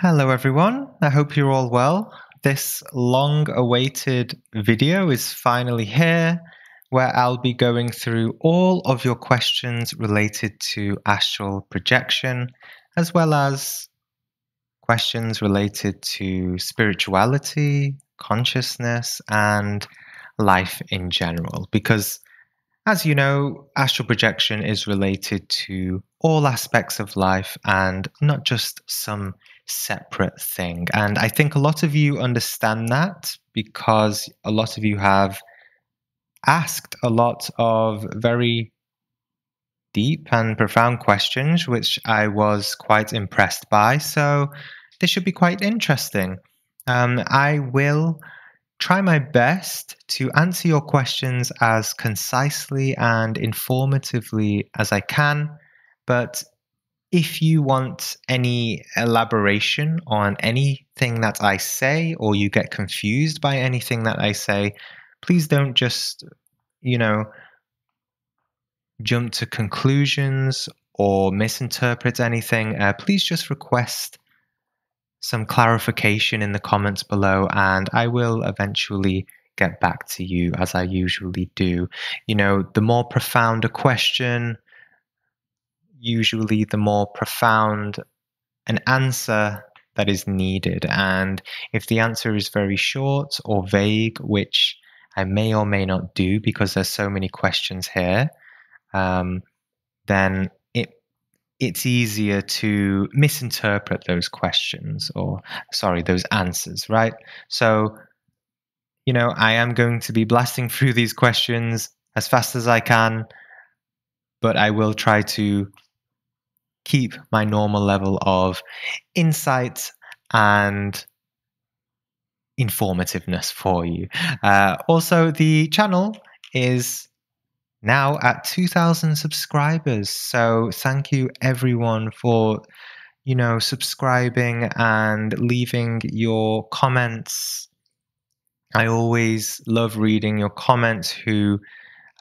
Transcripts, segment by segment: Hello everyone, I hope you're all well. This long-awaited video is finally here, where I'll be going through all of your questions related to astral projection, as well as questions related to spirituality, consciousness, and life in general. Because, as you know, astral projection is related to all aspects of life and not just some separate thing. And I think a lot of you understand that because a lot of you have asked a lot of very deep and profound questions, which I was quite impressed by. So this should be quite interesting. I will try my best to answer your questions as concisely and informatively as I can. But if you want any elaboration on anything that I say, or you get confused by anything that I say, please don't just, jump to conclusions or misinterpret anything. Please just request some clarification in the comments below, and I will eventually get back to you as I usually do. You know, the more profound a question, usually the more profound an answer that is needed. And if the answer is very short or vague, which I may or may not do because there's so many questions here, then it's easier to misinterpret those questions, or sorry, those answers, right? So, you know, I am going to be blasting through these questions as fast as I can, but I will try to keep my normal level of insight and informativeness for you. Also, the channel is now at 2,000 subscribers, so thank you everyone for, subscribing and leaving your comments. I always love reading your comments, who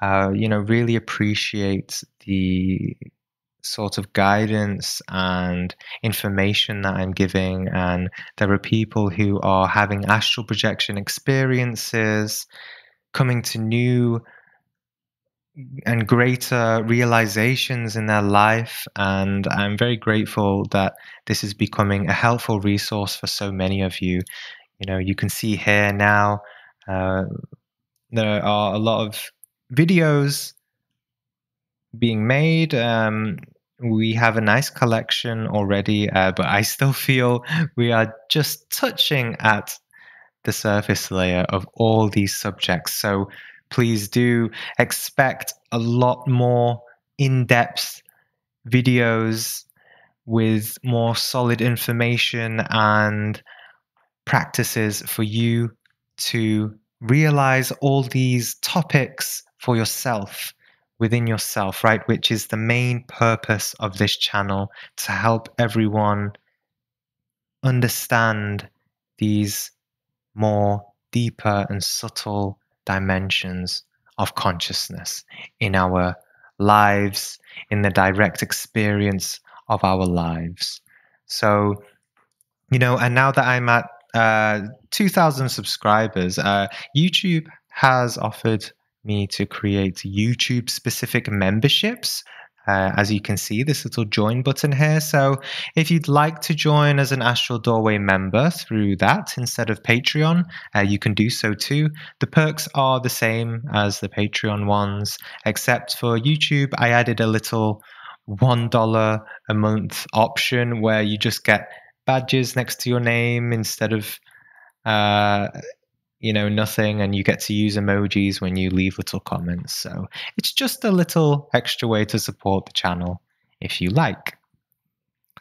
really appreciate the sort of guidance and information that I'm giving. And there are people who are having astral projection experiences, coming to new and greater realizations in their life. And I'm very grateful that this is becoming a helpful resource for so many of you. You can see here now, there are a lot of videos being made. We have a nice collection already, but I still feel we are just touching at the surface layer of all these subjects. So please do expect a lot more in-depth videos with more solid information and practices for you to realize all these topics for yourself, within yourself, right? Which is the main purpose of this channel, to help everyone understand these more deeper and subtle dimensions of consciousness in our lives, in the direct experience of our lives. So, and now that I'm at 2,000 subscribers, YouTube has offered me to create YouTube specific memberships. As you can see, this little join button here. So if you'd like to join as an Astral Doorway member through that instead of Patreon, you can do so too. The perks are the same as the Patreon ones, except for YouTube, I added a little $1 a month option where you just get badges next to your name instead of nothing, and you get to use emojis when you leave little comments. So it's just a little extra way to support the channel if you like.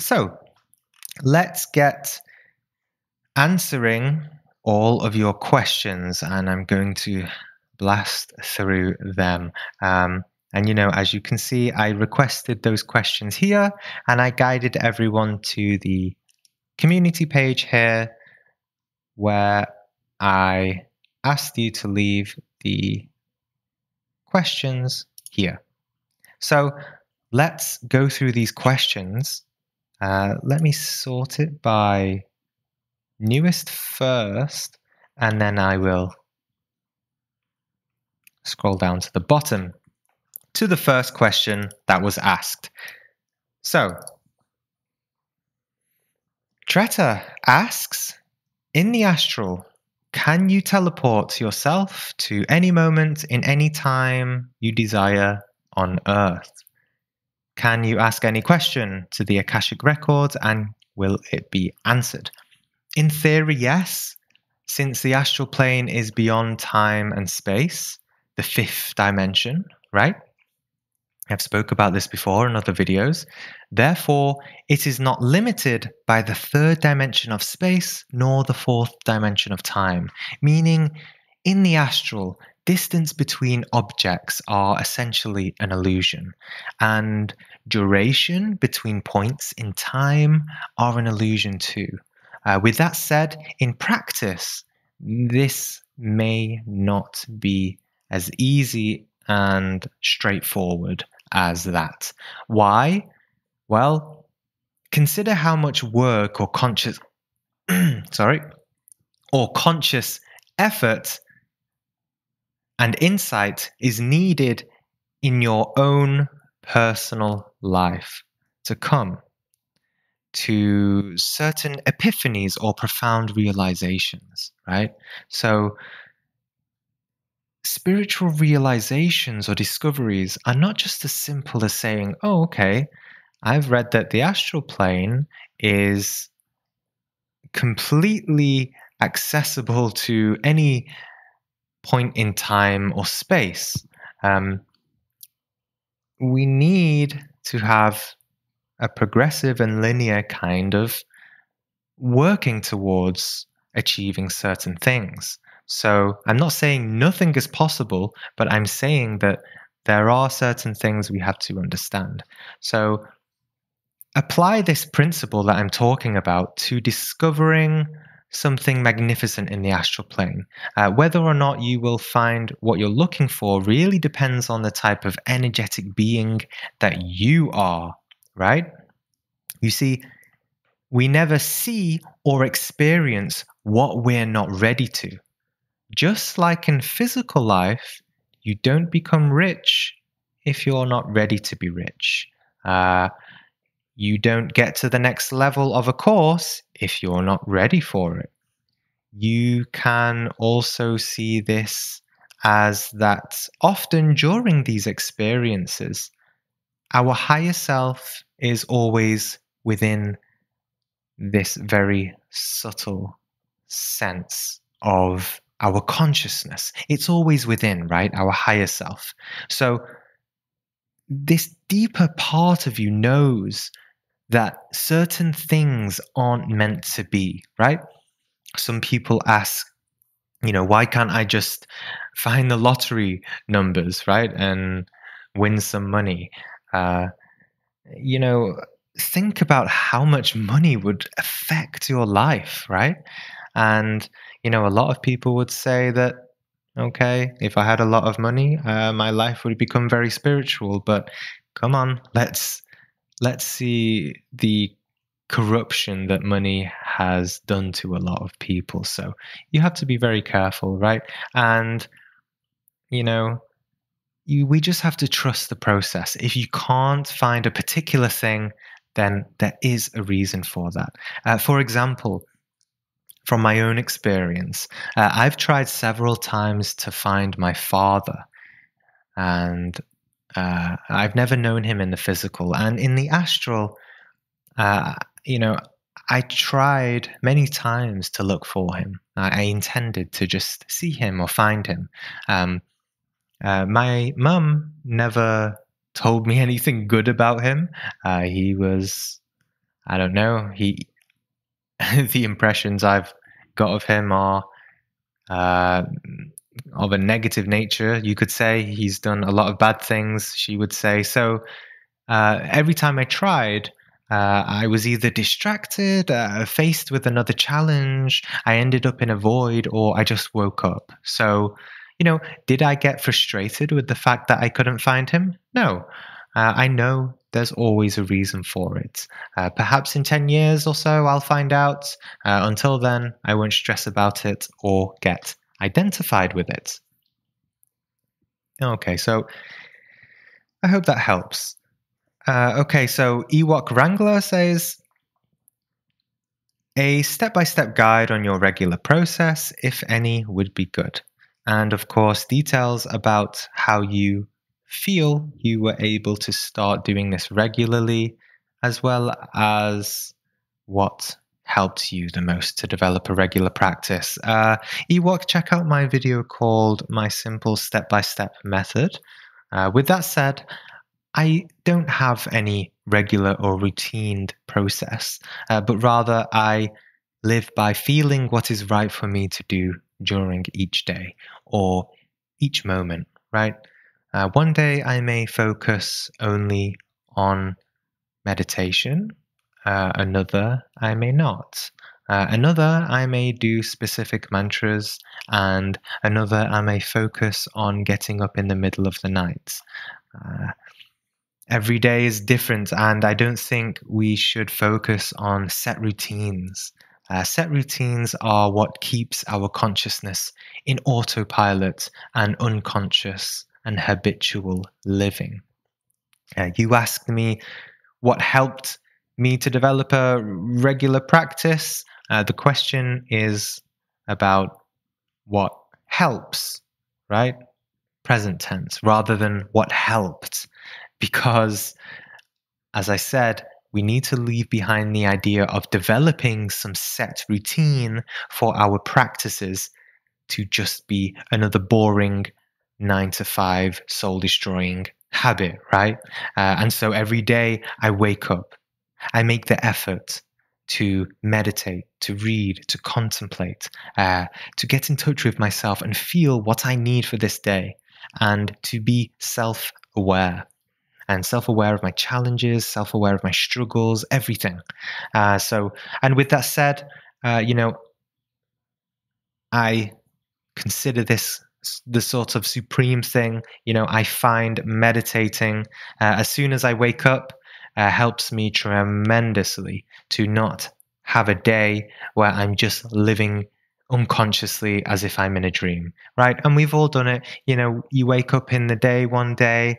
So let's get answering all of your questions, and I'm going to blast through them. And as you can see, I requested those questions here, and I guided everyone to the community page here where I asked you to leave the questions here. So let's go through these questions. Let me sort it by newest first, and then I will scroll down to the bottom to the first question that was asked. So, Treta asks, in the astral, can you teleport yourself to any moment in any time you desire on Earth? Can you ask any question to the Akashic Records and will it be answered? In theory, yes, since the astral plane is beyond time and space, the fifth dimension, right? I've spoken about this before in other videos. Therefore, it is not limited by the third dimension of space nor the fourth dimension of time. Meaning, in the astral, distance between objects are essentially an illusion, and duration between points in time are an illusion too. With that said, in practice, this may not be as easy and straightforward as that. Why? Well, consider how much work or conscious effort and insight is needed in your own personal life to come to certain epiphanies or profound realizations, right? So, spiritual realizations or discoveries are not just as simple as saying, oh, okay, I've read that the astral plane is completely accessible to any point in time or space. We need to have a progressive and linear kind of working towards achieving certain things. So I'm not saying nothing is possible, but I'm saying that there are certain things we have to understand. So apply this principle that I'm talking about to discovering something magnificent in the astral plane. Whether or not you will find what you're looking for really depends on the type of energetic being that you are, right? You see, we never see or experience what we're not ready to. Just like in physical life, you don't become rich if you're not ready to be rich. You don't get to the next level of a course if you're not ready for it. You can also see this as that often during these experiences, our higher self is always within this very subtle sense of our consciousness. It's always within, right? Our higher self. So this deeper part of you knows that certain things aren't meant to be, right? Some people ask, you know, why can't I just find the lottery numbers, right? And win some money. You know, think about how much money would affect your life, right? And, you know, a lot of people would say that, okay, if I had a lot of money, my life would become very spiritual. But come on, let's see the corruption that money has done to a lot of people. So you have to be very careful, right? And, you know, we just have to trust the process. If you can't find a particular thing, then there is a reason for that. For example, from my own experience, I've tried several times to find my father, and I've never known him in the physical. And in the astral, you know, I tried many times to look for him. I intended to just see him or find him. My mum never told me anything good about him. He was, I don't know, he... The impressions I've got of him are of a negative nature. You could say he's done a lot of bad things, she would say. So every time I tried, I was either distracted, faced with another challenge, I ended up in a void, or I just woke up. So, you know, did I get frustrated with the fact that I couldn't find him? No. I know there's always a reason for it. Perhaps in 10 years or so I'll find out. Until then, I won't stress about it or get identified with it. Okay, so I hope that helps. Okay, so Ewok Wrangler says, a step-by-step guide on your regular process, if any, would be good. And of course, details about how you feel you were able to start doing this regularly, as well as what helped you the most to develop a regular practice. Ewok, check out my video called My Simple Step-by-Step Method. With that said, I don't have any regular or routined process, but rather I live by feeling what is right for me to do during each day or each moment, right? One day I may focus only on meditation, another I may not, another I may do specific mantras, and another I may focus on getting up in the middle of the night. Every day is different, and I don't think we should focus on set routines. Set routines are what keeps our consciousness in autopilot and unconscious and habitual living. You asked me what helped me to develop a regular practice. The question is about what helps, right? Present tense, rather than what helped. Because, as I said, we need to leave behind the idea of developing some set routine for our practices to just be another boring 9-to-5 soul-destroying habit, right? And so every day I wake up, I make the effort to meditate, to read, to contemplate, to get in touch with myself and feel what I need for this day, and to be self-aware. And self-aware of my challenges, self-aware of my struggles, everything. And with that said, you know, I consider this the sort of supreme thing. You know, I find meditating as soon as I wake up helps me tremendously to not have a day where I'm just living unconsciously as if I'm in a dream, right? And we've all done it. You know, you wake up in the day one day,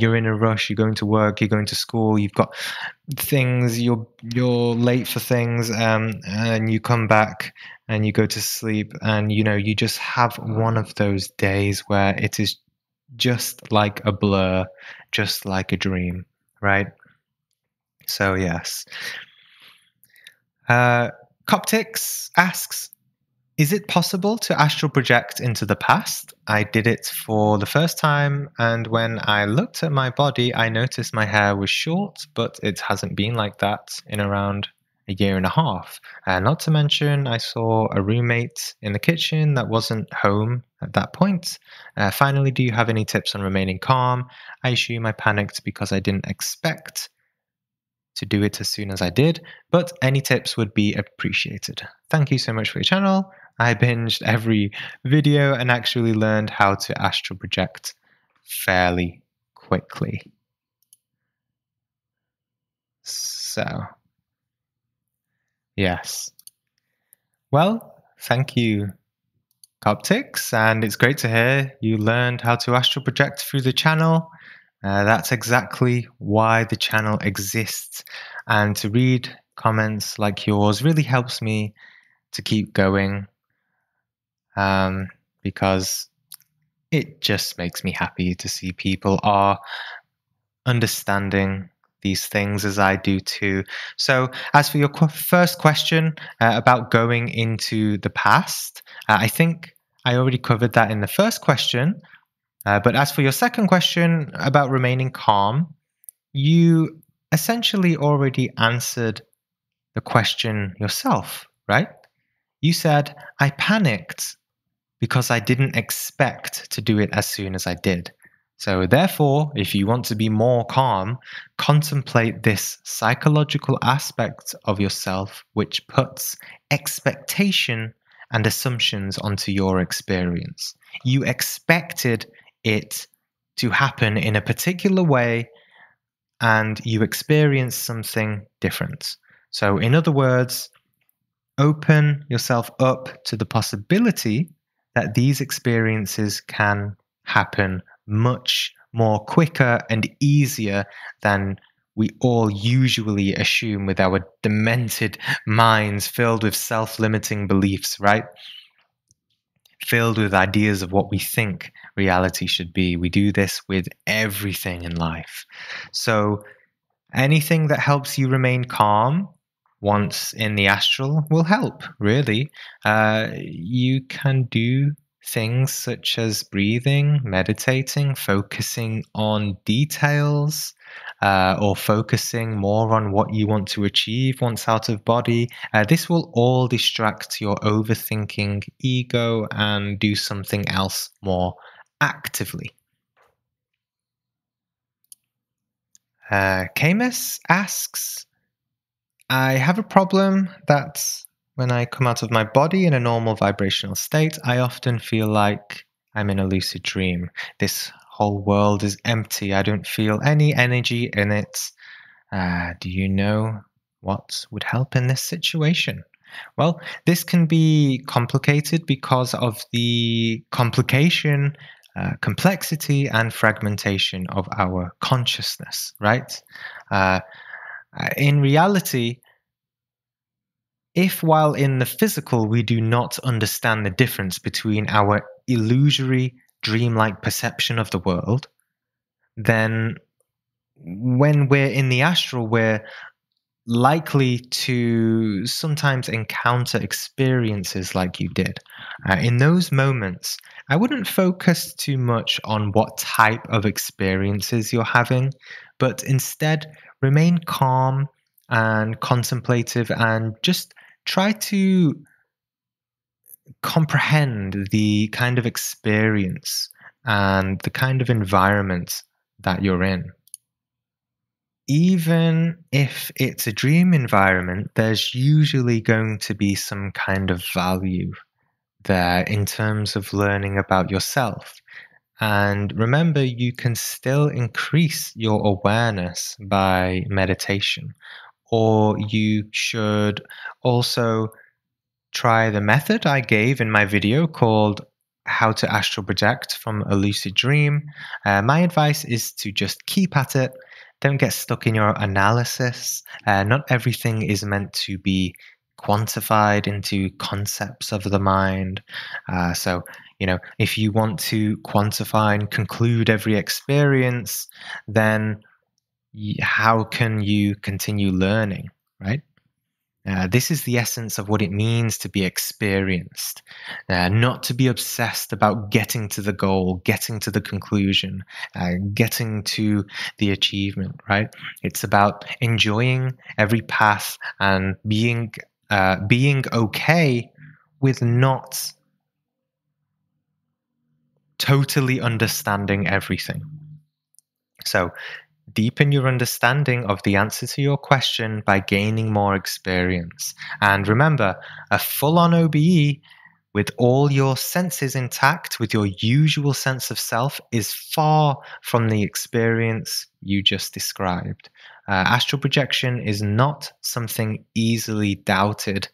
you're in a rush, you're going to work, you're going to school, you've got things, you're late for things, and you come back and you go to sleep, and you know, you just have one of those days where it is just like a blur, just like a dream, right? So yes. Coptics asks, is it possible to astral project into the past? I did it for the first time, and when I looked at my body, I noticed my hair was short, but it hasn't been like that in around a year and a half. Not to mention, I saw a roommate in the kitchen that wasn't home at that point. Finally, do you have any tips on remaining calm? I assume I panicked because I didn't expect to do it as soon as I did, but any tips would be appreciated. Thank you so much for your channel. I binged every video and actually learned how to astral project fairly quickly. So, yes. Well, thank you, Coptics, and it's great to hear you learned how to astral project through the channel. That's exactly why the channel exists, and to read comments like yours really helps me to keep going. Because it just makes me happy to see people are understanding these things as I do too. So as for your first question about going into the past, I think I already covered that in the first question. But as for your second question about remaining calm, you essentially already answered the question yourself, right? You said, I panicked because I didn't expect to do it as soon as I did. So therefore, if you want to be more calm, contemplate this psychological aspect of yourself which puts expectation and assumptions onto your experience. You expected it to happen in a particular way, and you experience something different. So in other words, open yourself up to the possibility that these experiences can happen much more quicker and easier than we all usually assume with our demented minds filled with self-limiting beliefs, right? Filled with ideas of what we think reality should be. We do this with everything in life. So anything that helps you remain calm once in the astral will help, really. You can do things such as breathing, meditating, focusing on details, or focusing more on what you want to achieve once out of body. This will all distract your overthinking ego and do something else more actively. Camus asks, I have a problem that when I come out of my body in a normal vibrational state, I often feel like I'm in a lucid dream. This whole world is empty. I don't feel any energy in it. Do you know what would help in this situation? Well, this can be complicated because of the complexity and fragmentation of our consciousness, right? In reality, if while in the physical we do not understand the difference between our illusory, dreamlike perception of the world, then when we're in the astral, we're likely to sometimes encounter experiences like you did. In those moments, I wouldn't focus too much on what type of experiences you're having, but instead remain calm and contemplative and just try to comprehend the kind of experience and the kind of environment that you're in. Even if it's a dream environment, there's usually going to be some kind of value there in terms of learning about yourself. And remember, you can still increase your awareness by meditation, or you should also try the method I gave in my video called How to Astral Project from a Lucid Dream. My advice is to just keep at it. Don't get stuck in your analysis. Not everything is meant to be quantified into concepts of the mind. So, you know, if you want to quantify and conclude every experience, then how can you continue learning, right? This is the essence of what it means to be experienced, not to be obsessed about getting to the goal, getting to the conclusion, getting to the achievement, right? It's about enjoying every path and being okay with not totally understanding everything. So deepen your understanding of the answer to your question by gaining more experience. And remember, a full-on OBE with all your senses intact, with your usual sense of self, is far from the experience you just described. Astral projection is not something easily doubted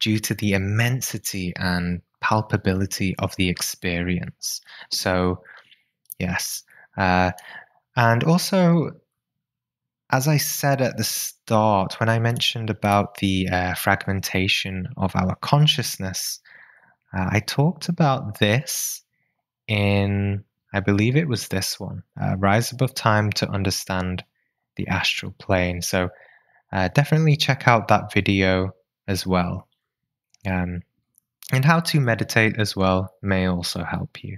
due to the immensity and palpability of the experience. So, yes. And also, as I said at the start, when I mentioned about the fragmentation of our consciousness, I talked about this in, I believe it was this one, Rise Above Time to Understand the Astral Plane. So definitely check out that video as well. And how to meditate as well may also help you.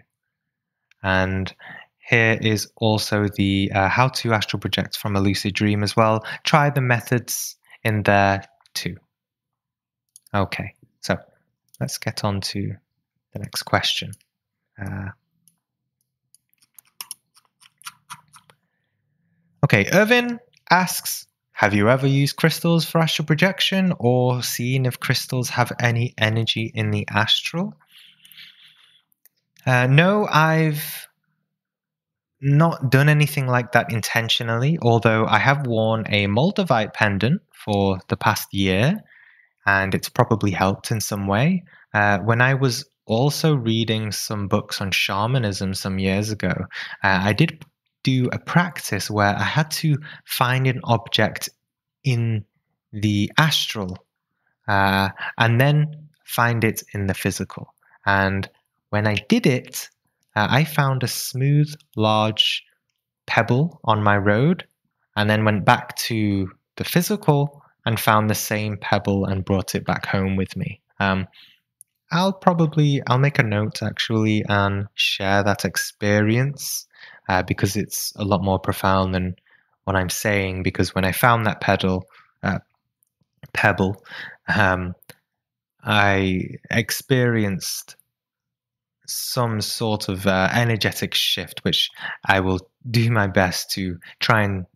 And here is also the How to Astral Project from a Lucid Dream as well. Try the methods in there too. Okay, so let's get on to the next question. Okay, Irvin asks, have you ever used crystals for astral projection or seen if crystals have any energy in the astral? No, I've not done anything like that intentionally, although I have worn a Moldavite pendant for the past year, and it's probably helped in some way. When I was also reading some books on shamanism some years ago, I did do a practice where I had to find an object in the astral and then find it in the physical. And when I did it, I found a smooth, large pebble on my road, and then went back to the physical and found the same pebble and brought it back home with me. I'll make a note actually and share that experience because it's a lot more profound than what I'm saying, because when I found that pebble, I experienced some sort of energetic shift, which I will do my best to try and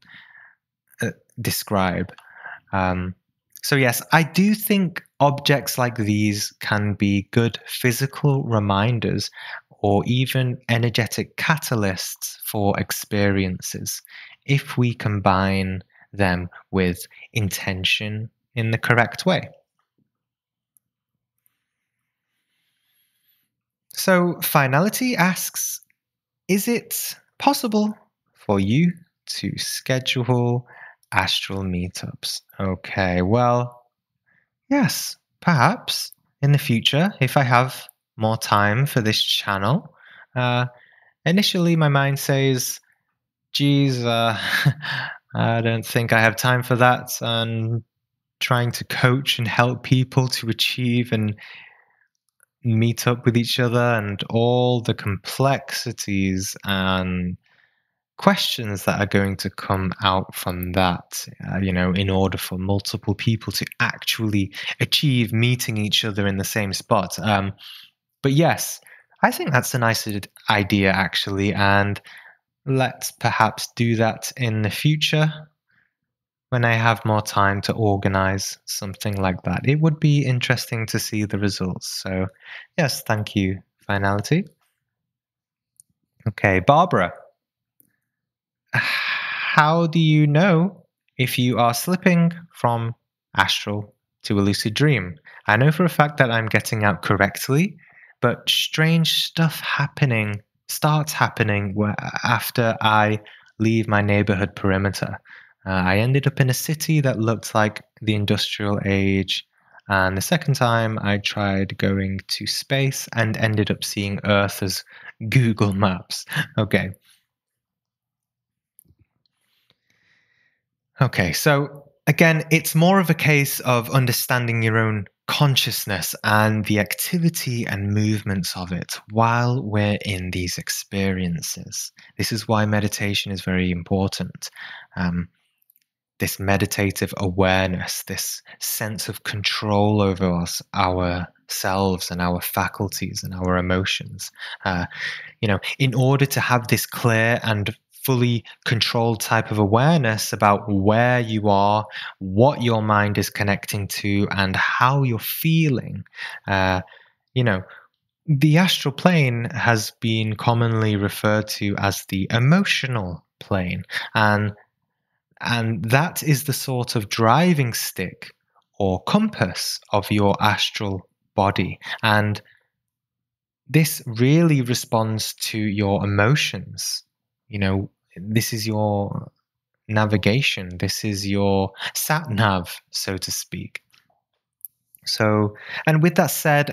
describe. So yes, I do think objects like these can be good physical reminders or even energetic catalysts for experiences if we combine them with intention in the correct way. So Finality asks, is it possible for you to schedule astral meetups? Okay, well, yes, perhaps in the future, if I have more time for this channel. Initially, my mind says, geez, I don't think I have time for that. And trying to coach and help people to achieve and meet up with each other and all the complexities and questions that are going to come out from that, you know, in order for multiple people to actually achieve meeting each other in the same spot. But yes, I think that's a nice idea actually, and let's perhaps do that in the future when I have more time to organize something like that. It would be interesting to see the results. So yes, thank you, Finality. Okay, Barbara. How do you know if you are slipping from astral to a lucid dream? I know for a fact that I'm getting out correctly, but strange stuff starts happening after I leave my neighborhood perimeter. I ended up in a city that looked like the industrial age, and the second time I tried going to space and ended up seeing Earth as Google Maps. Okay. Okay, so again, it's more of a case of understanding your own consciousness and the activity and movements of it while we're in these experiences. This is why meditation is very important. This meditative awareness, this sense of control over ourselves and our faculties and our emotions. You know, in order to have this clear and fully controlled type of awareness about where you are, what your mind is connecting to, and how you're feeling, you know, the astral plane has been commonly referred to as the emotional plane, and that is the sort of driving stick or compass of your astral body. And this really responds to your emotions. You know, this is your navigation. This is your sat-nav, so to speak. So, and with that said,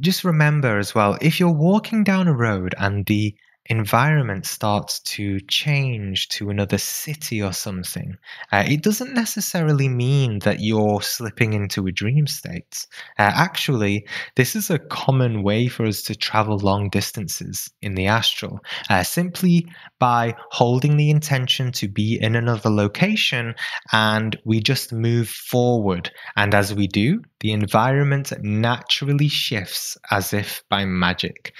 just remember as well, if you're walking down a road and the environment starts to change to another city or something, it doesn't necessarily mean that you're slipping into a dream state. Actually, this is a common way for us to travel long distances in the astral, simply by holding the intention to be in another location, and we just move forward. And as we do, the environment naturally shifts as if by magic.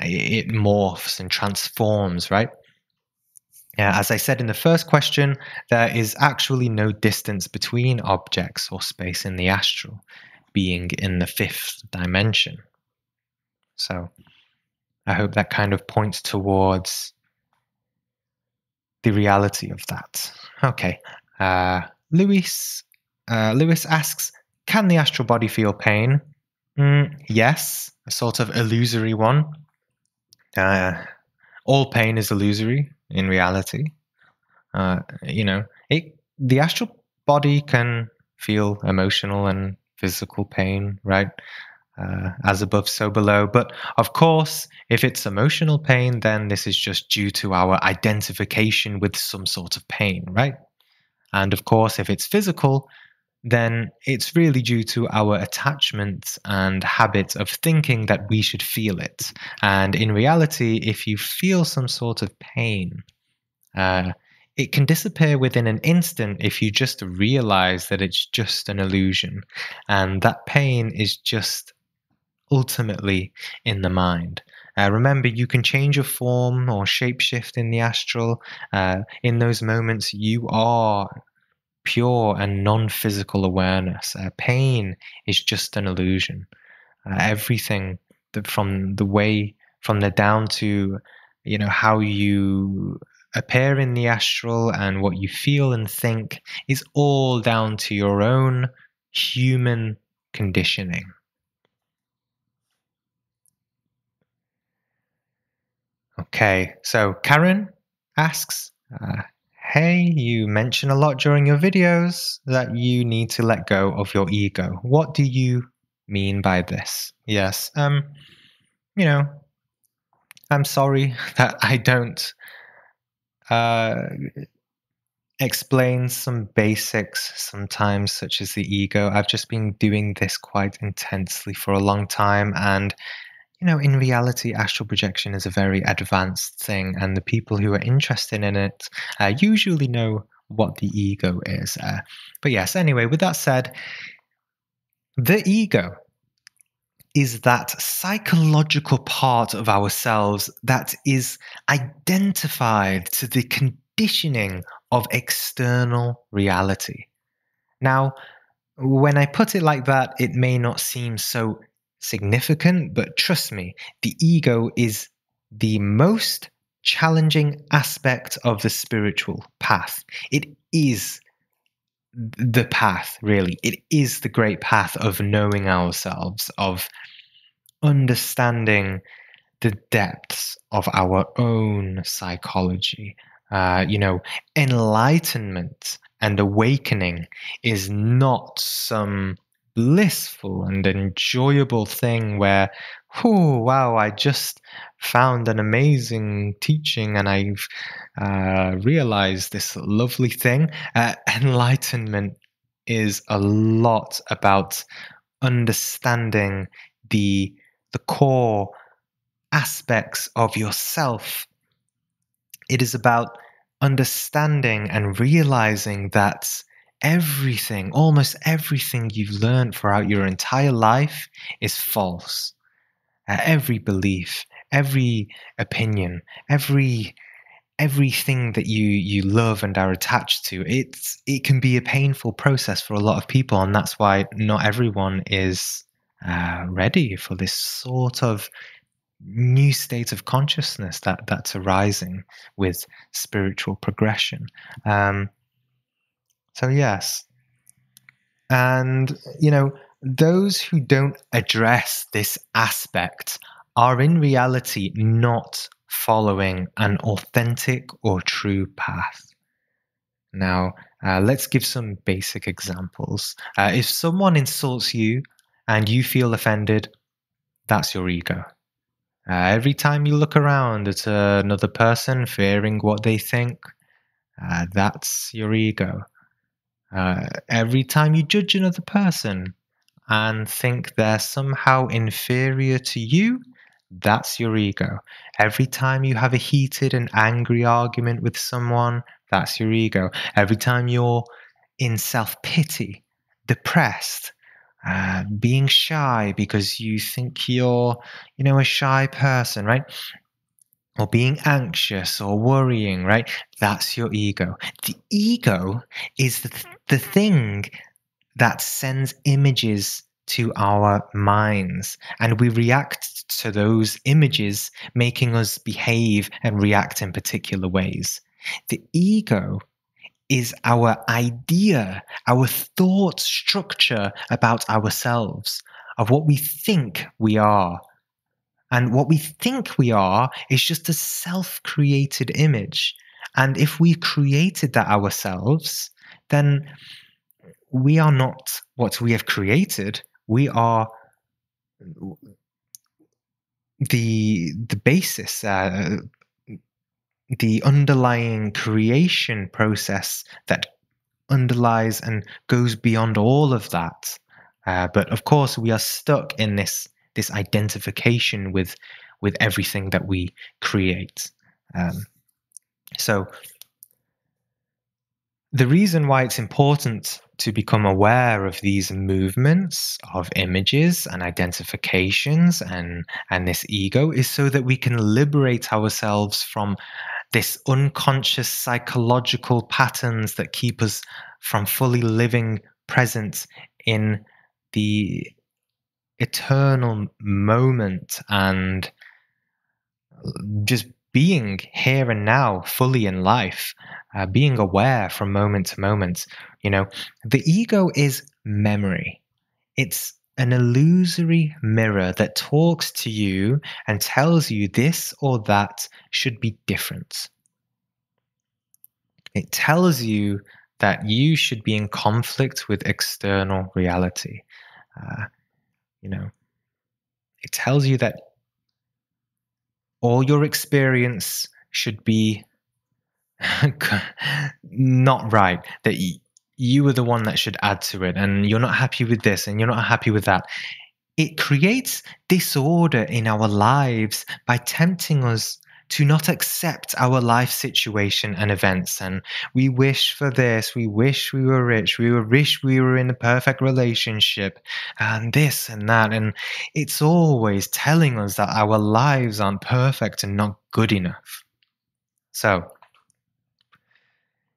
It morphs and transforms, right? As I said in the first question, there is actually no distance between objects or space in the astral, being in the fifth dimension. So I hope that kind of points towards the reality of that. Okay. Lewis asks, can the astral body feel pain? Yes, a sort of illusory one. All pain is illusory in reality. The astral body can feel emotional and physical pain, right? As above, so below. But of course, if it's emotional pain, then this is just due to our identification with some sort of pain, right? And of course, if it's physical, then it's really due to our attachment and habit of thinking that we should feel it. And in reality, if you feel some sort of pain, it can disappear within an instant if you just realize that it's just an illusion. And that pain is just ultimately in the mind. Remember, you can change your form or shapeshift in the astral. In those moments, you are pure and non-physical awareness. Pain is just an illusion. Everything that from the down to, how you appear in the astral and what you feel and think is all down to your own human conditioning. Okay, so Karen asks, hey, you mention a lot during your videos that you need to let go of your ego. What do you mean by this? Yes, I'm sorry that I don't explain some basics sometimes, such as the ego. I've just been doing this quite intensely for a long time, and in reality, astral projection is a very advanced thing, and the people who are interested in it usually know what the ego is. But yes, anyway, with that said, the ego is that psychological part of ourselves that is identified to the conditioning of external reality. Now, when I put it like that, it may not seem so significant, but trust me, the ego is the most challenging aspect of the spiritual path. It is the path, really. It is the great path of knowing ourselves, of understanding the depths of our own psychology. Enlightenment and awakening is not some blissful and enjoyable thing where, oh wow, I just found an amazing teaching and I've realized this lovely thing. Enlightenment is a lot about understanding the core aspects of yourself. It is about understanding and realizing that everything, almost everything you've learned throughout your entire life is false. Every belief, every opinion, everything that you love and are attached to, it can be a painful process for a lot of people, and that's why not everyone is ready for this sort of new state of consciousness that's arising with spiritual progression. So yes, and those who don't address this aspect are in reality not following an authentic or true path. Now, let's give some basic examples. If someone insults you and you feel offended, that's your ego. Every time you look around at another person fearing what they think, that's your ego. Every time you judge another person and think they're somehow inferior to you, that's your ego. Every time you have a heated and angry argument with someone, that's your ego. Every time you're in self-pity, depressed, being shy because you think you're, a shy person, right? Or being anxious or worrying, right? That's your ego. The ego is the thing that sends images to our minds, and we react to those images, making us behave and react in particular ways. The ego is our idea, our thought structure about ourselves, of what we think we are. And what we think we are is just a self-created image. And if we created that ourselves, then we are not what we have created. We are the basis, the underlying creation process that underlies and goes beyond all of that. But of course, we are stuck in this identification with everything that we create. So the reason why it's important to become aware of these movements of images and identifications and this ego is so that we can liberate ourselves from this unconscious psychological patterns that keep us from fully living present in the eternal moment and just being here and now, fully in life, being aware from moment to moment. You know, the ego is memory. It's an illusory mirror that talks to you and tells you this or that should be different. It tells you that you should be in conflict with external reality. You know, it tells you that all your experience should be not right, that you were the one that should add to it, and you're not happy with this, and you're not happy with that. It creates disorder in our lives by tempting us to not accept our life situation and events. And we wish for this, we wish we were rich, we wish we were in a perfect relationship, and this and that. And it's always telling us that our lives aren't perfect and not good enough. So,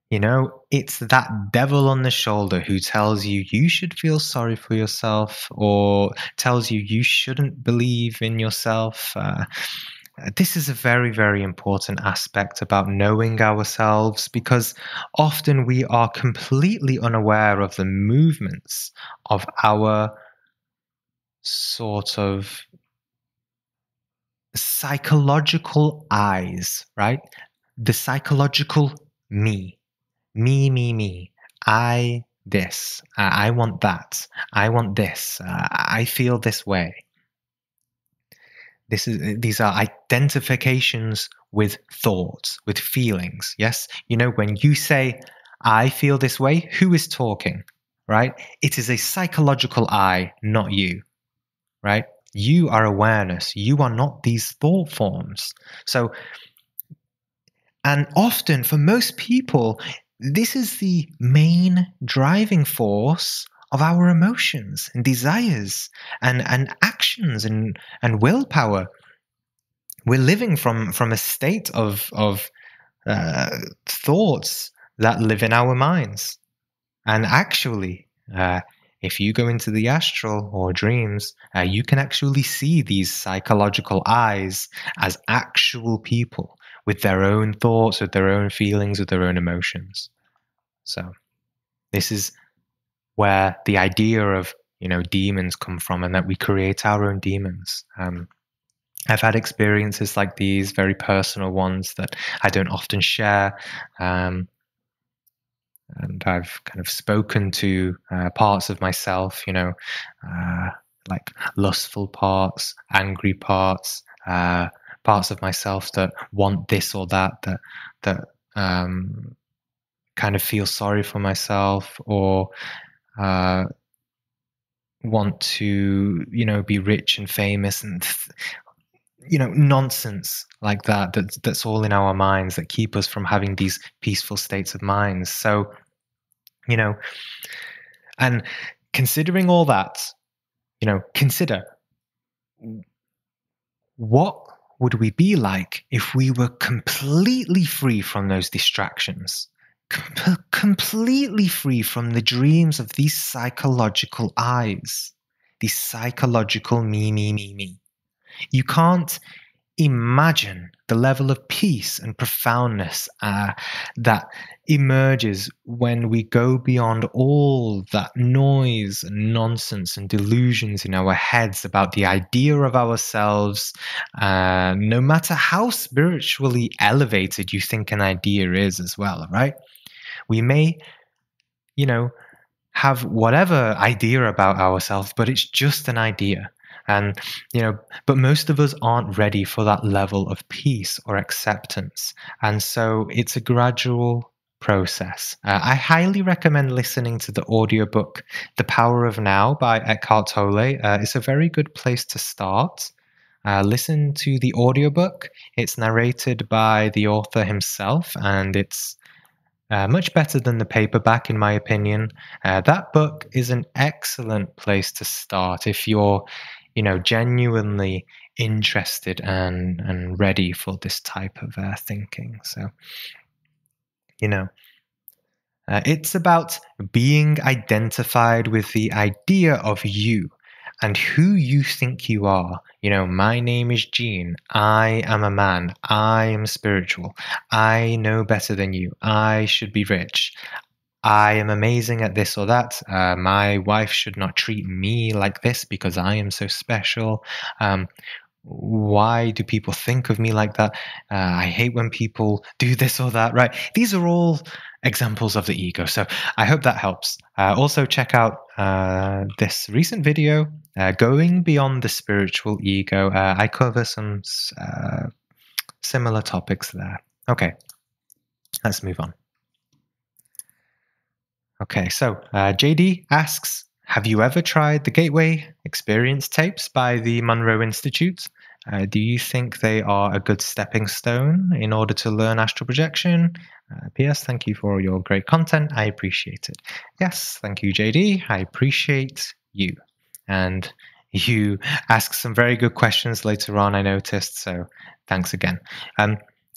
you know, it's that devil on the shoulder who tells you you should feel sorry for yourself, or tells you you shouldn't believe in yourself. This is a very, very important aspect about knowing ourselves, because often we are completely unaware of the movements of our sort of psychological eyes, right? The psychological me, I this, I want that, I want this, I feel this way. These are identifications with thoughts, with feelings, yes? You know, when you say, I feel this way, who is talking, right? It is a psychological I, not you, right? You are awareness. You are not these thought forms. So, and often for most people, this is the main driving force of our emotions and desires and actions and willpower. We're living from a state of thoughts that live in our minds. And actually, if you go into the astral or dreams, you can actually see these psychological eyes as actual people with their own thoughts, with their own feelings, with their own emotions. So this is where the idea of, you know, demons come from, and that we create our own demons. I've had experiences like these, very personal ones that I don't often share. And I've kind of spoken to parts of myself, you know, like lustful parts, angry parts, parts of myself that want this or that, that kind of feel sorry for myself, or want to, you know, be rich and famous, and you know, nonsense like that. That's all in our minds that keep us from having these peaceful states of minds. So, you know, and considering all that, you know, consider what would we be like if we were completely free from those distractions. Completely free from the dreams of these psychological eyes, these psychological me. You can't imagine the level of peace and profoundness that emerges when we go beyond all that noise and nonsense and delusions in our heads about the idea of ourselves, no matter how spiritually elevated you think an idea is as well, right? We may, you know, have whatever idea about ourselves, but it's just an idea. And, you know, but most of us aren't ready for that level of peace or acceptance. And so it's a gradual process. I highly recommend listening to the audiobook, The Power of Now by Eckhart Tolle. It's a very good place to start. Listen to the audiobook. It's narrated by the author himself, and it's much better than the paperback, in my opinion. That book is an excellent place to start if you're, you know, genuinely interested and ready for this type of thinking. So, you know, it's about being identified with the idea of you and who you think you are. You know, my name is Gene. I am a man. I am spiritual. I know better than you. I should be rich. I am amazing at this or that. My wife should not treat me like this because I am so special. Why do people think of me like that? I hate when people do this or that, right? These are all examples of the ego. So I hope that helps. Also check out this recent video, Going Beyond the Spiritual Ego. I cover some similar topics there. Okay, let's move on. Okay, so JD asks, have you ever tried the Gateway Experience tapes by the Monroe Institute? Do you think they are a good stepping stone in order to learn astral projection? P.S. Thank you for your great content. I appreciate it. Yes, thank you, JD. I appreciate you. And you ask some very good questions later on, I noticed, so thanks again.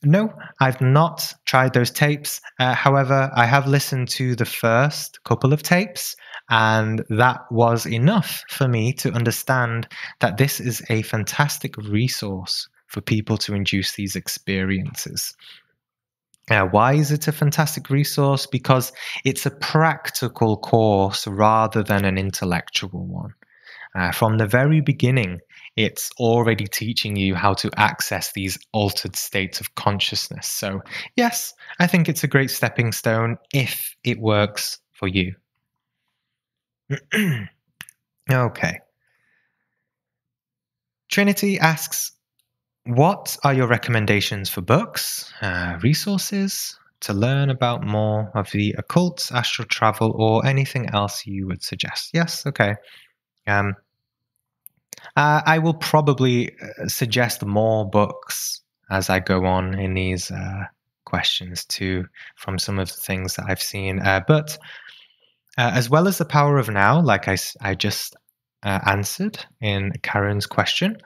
No, I've not tried those tapes. However, I have listened to the first couple of tapes, and that was enough for me to understand that this is a fantastic resource for people to induce these experiences. Why is it a fantastic resource? Because it's a practical course rather than an intellectual one. From the very beginning, it's already teaching you how to access these altered states of consciousness. So yes, I think it's a great stepping stone if it works for you. Okay. Trinity asks, what are your recommendations for books, resources, to learn about more of the occult, astral travel, or anything else you would suggest? Yes, okay. I will probably suggest more books as I go on in these questions too, from some of the things that I've seen. But as well as The Power of Now, like I just answered in Karen's question,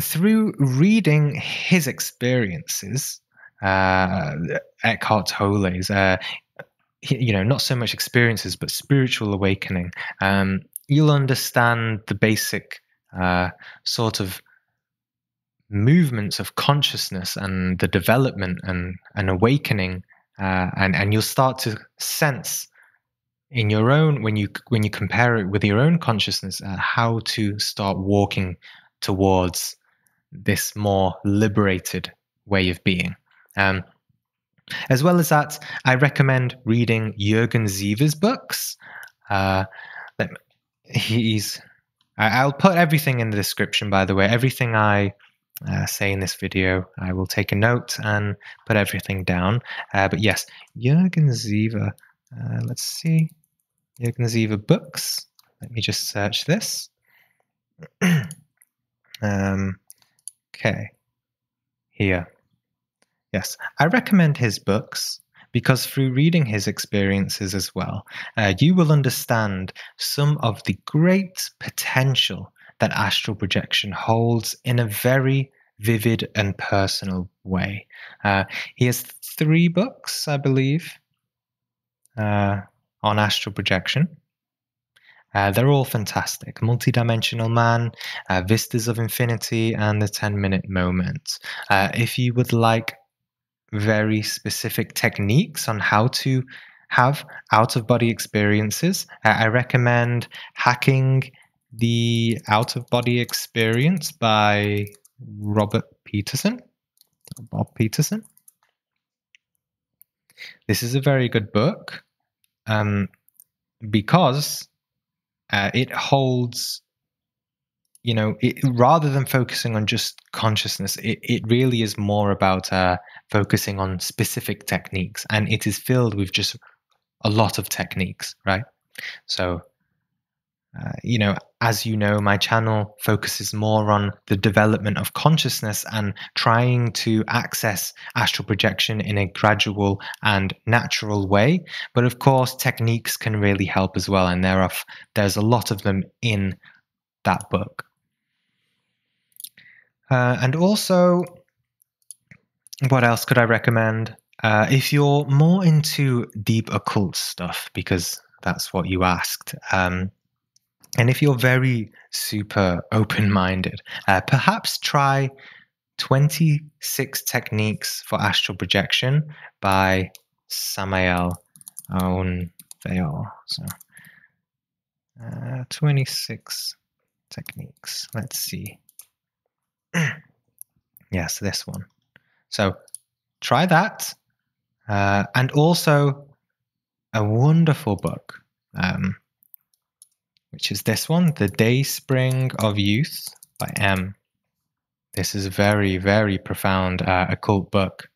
through reading his experiences, Eckhart Tolle's, you know, not so much experiences, but spiritual awakening, you'll understand the basic sort of movements of consciousness and the development and awakening, and you'll start to sense in your own, when you compare it with your own consciousness, how to start walking towards this more liberated way of being. As well as that, I recommend reading Jürgen Siever's books. I'll put everything in the description, by the way. Everything I say in this video, I will take a note and put everything down. But yes, Jürgen Siever. Let's see. Jürgen Siever books. Let me just search this. Okay. Here. Yes, I recommend his books because through reading his experiences as well, you will understand some of the great potential that astral projection holds in a very vivid and personal way. He has 3 books, I believe, on astral projection. They're all fantastic. Multidimensional Man, Vistas of Infinity, and The 10-Minute Moment. If you would like very specific techniques on how to have out-of-body experiences, I recommend Hacking the Out of Body Experience by Robert Peterson, Bob Peterson. This is a very good book because it holds, you know, rather than focusing on just consciousness, it really is more about focusing on specific techniques, and it is filled with just a lot of techniques, right? So, you know, as you know, my channel focuses more on the development of consciousness and trying to access astral projection in a gradual and natural way. But of course, techniques can really help as well. And there's a lot of them in that book. And also, what else could I recommend? If you're more into deep occult stuff, because that's what you asked, and if you're very super open-minded, perhaps try 26 Techniques for Astral Projection by Samael Aoun Veor. So, 26 Techniques. Let's see. Yes, this one. So try that. And also a wonderful book, which is this one, The Dayspring of Youth by M. This is a very, very profound occult book.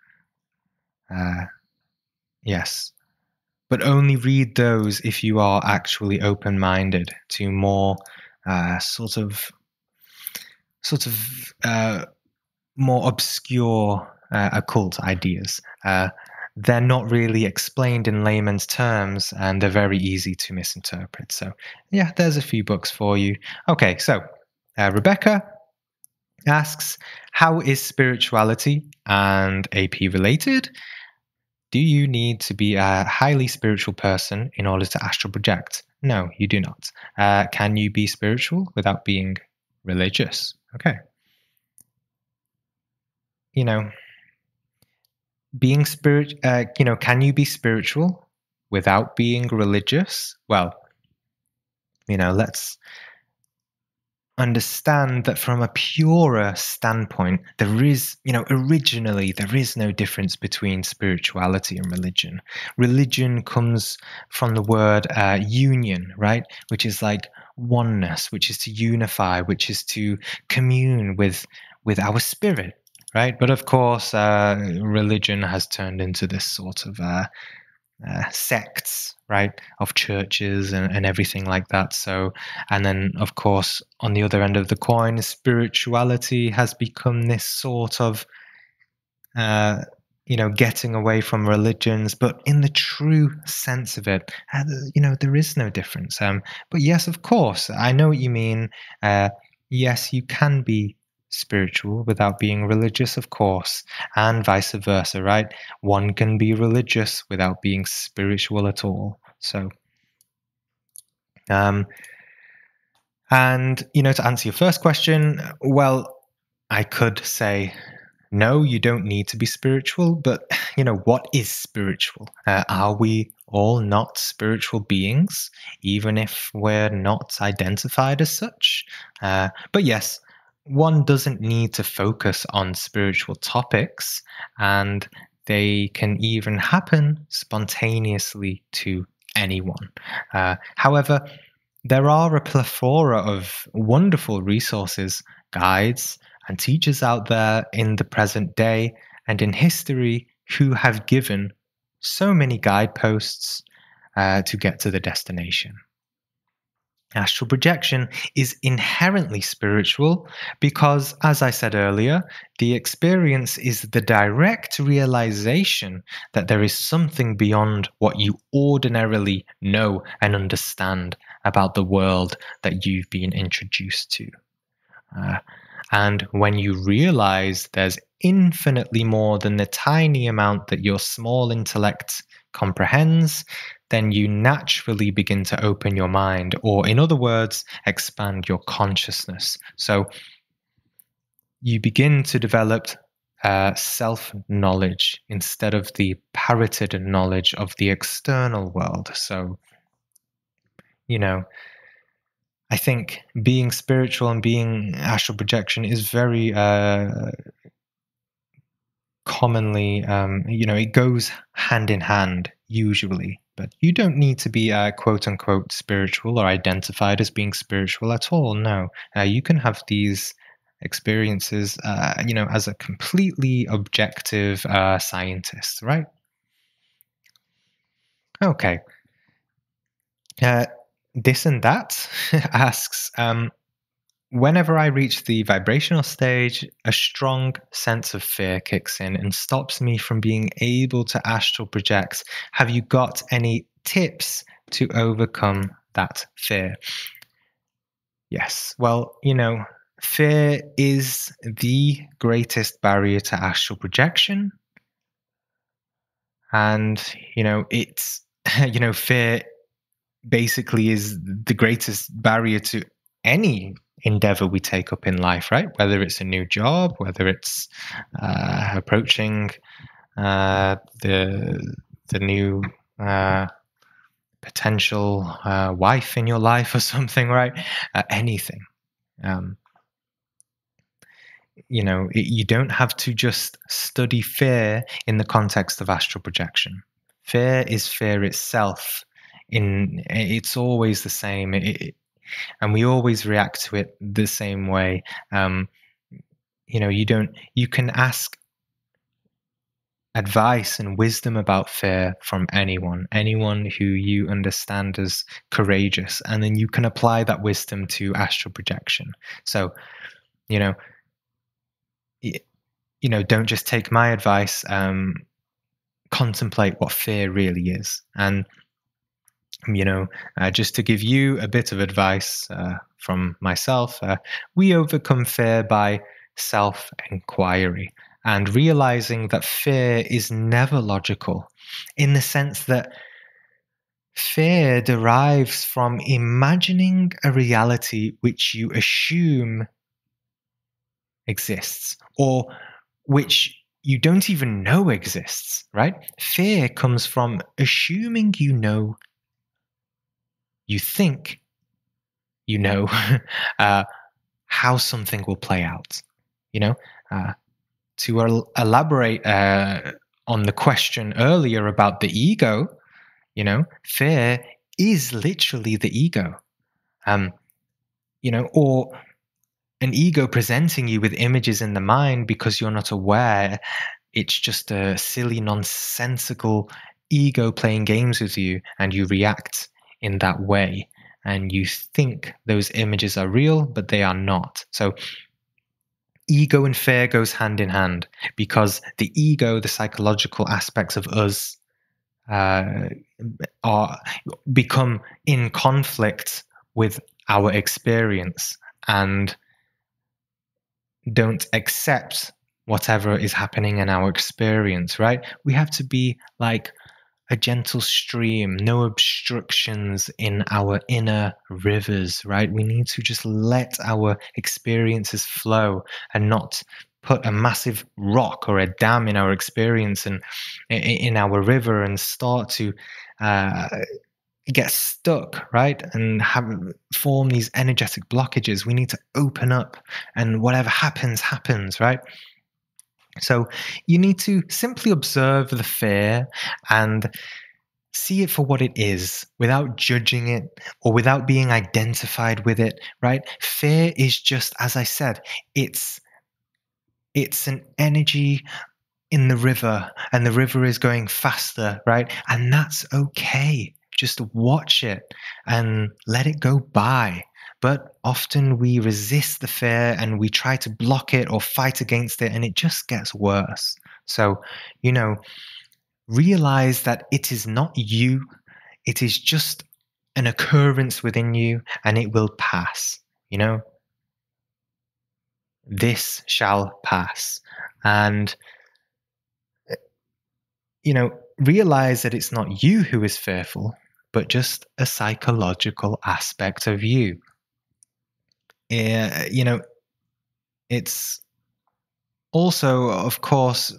Yes. But only read those if you are actually open-minded to more more obscure occult ideas. They're not really explained in layman's terms, and they're very easy to misinterpret. So yeah, there's a few books for you. Okay, so Rebecca asks, how is spirituality and AP related? Do you need to be a highly spiritual person in order to astral project? No, you do not. Can you be spiritual without being religious? Okay. You know, can you be spiritual without being religious? Well, you know, let's understand that from a purer standpoint, there is, you know, originally there is no difference between spirituality and religion. Religion comes from the word union, right? Which is like oneness, which is to unify, which is to commune with our spirit. Right, but of course, religion has turned into this sort of sects, right, of churches and everything like that. So, and then of course, on the other end of the coin, spirituality has become this sort of, you know, getting away from religions. But in the true sense of it, you know, there is no difference. But yes, of course, I know what you mean. Yes, you can be spiritual without being religious, of course, and vice versa, right? One can be religious without being spiritual at all. So, and, you know, to answer your first question, well, I could say, no, you don't need to be spiritual, but, you know, what is spiritual? Are we all not spiritual beings, even if we're not identified as such? But yes, one doesn't need to focus on spiritual topics, and they can even happen spontaneously to anyone. However, there are a plethora of wonderful resources, guides, and teachers out there in the present day and in history who have given so many guideposts to get to the destination. Astral projection is inherently spiritual because, as I said earlier, the experience is the direct realization that there is something beyond what you ordinarily know and understand about the world that you've been introduced to. And when you realize there's infinitely more than the tiny amount that your small intellect comprehends, then you naturally begin to open your mind, or in other words, expand your consciousness. So you begin to develop self-knowledge instead of the parroted knowledge of the external world. So, you know, I think being spiritual and being astral projection is very commonly, you know, it goes hand in hand usually, but you don't need to be quote unquote spiritual or identified as being spiritual at all. No, you can have these experiences, you know, as a completely objective scientist, right? Okay. This and that asks, whenever I reach the vibrational stage, a strong sense of fear kicks in and stops me from being able to astral project. Have you got any tips to overcome that fear? Yes. Well, you know, fear is the greatest barrier to astral projection. And, you know, it's, you know, fear basically is the greatest barrier to any endeavor we take up in life, right? Whether it's a new job, whether it's approaching the new potential wife in your life or something, right? Anything. You know, you don't have to just study fear in the context of astral projection. Fear is fear itself. It's always the same, and we always react to it the same way. You know, you can ask advice and wisdom about fear from anyone who you understand as courageous, and then you can apply that wisdom to astral projection. So, you know, don't just take my advice. Contemplate what fear really is. And you know, just to give you a bit of advice from myself, we overcome fear by self-inquiry and realizing that fear is never logical, in the sense that fear derives from imagining a reality which you assume exists, or which you don't even know exists, right? Fear comes from assuming you know, you think you know how something will play out. You know, to elaborate on the question earlier about the ego, you know, fear is literally the ego, you know, or an ego presenting you with images in the mind because you're not aware. It's just a silly, nonsensical ego playing games with you, and you react in that way, and you think those images are real, but they are not. So ego and fear goes hand in hand, because the ego, the psychological aspects of us, become in conflict with our experience and don't accept whatever is happening in our experience, right? We have to be like a gentle stream, no obstructions in our inner rivers, right? We need to just let our experiences flow and not put a massive rock or a dam in our experience and in our river and start to get stuck, right? And form these energetic blockages. We need to open up, and whatever happens, happens, right? So you need to simply observe the fear and see it for what it is, without judging it or without being identified with it, right? Fear is just, as I said, it's an energy in the river, and the river is going faster, right? And that's okay. Just watch it and let it go by. But often we resist the fear and we try to block it or fight against it, and it just gets worse. So, you know, realize that it is not you. It is just an occurrence within you, and it will pass, you know. This shall pass. And, you know, realize that it's not you who is fearful, but just a psychological aspect of you. You know, it's also, of course,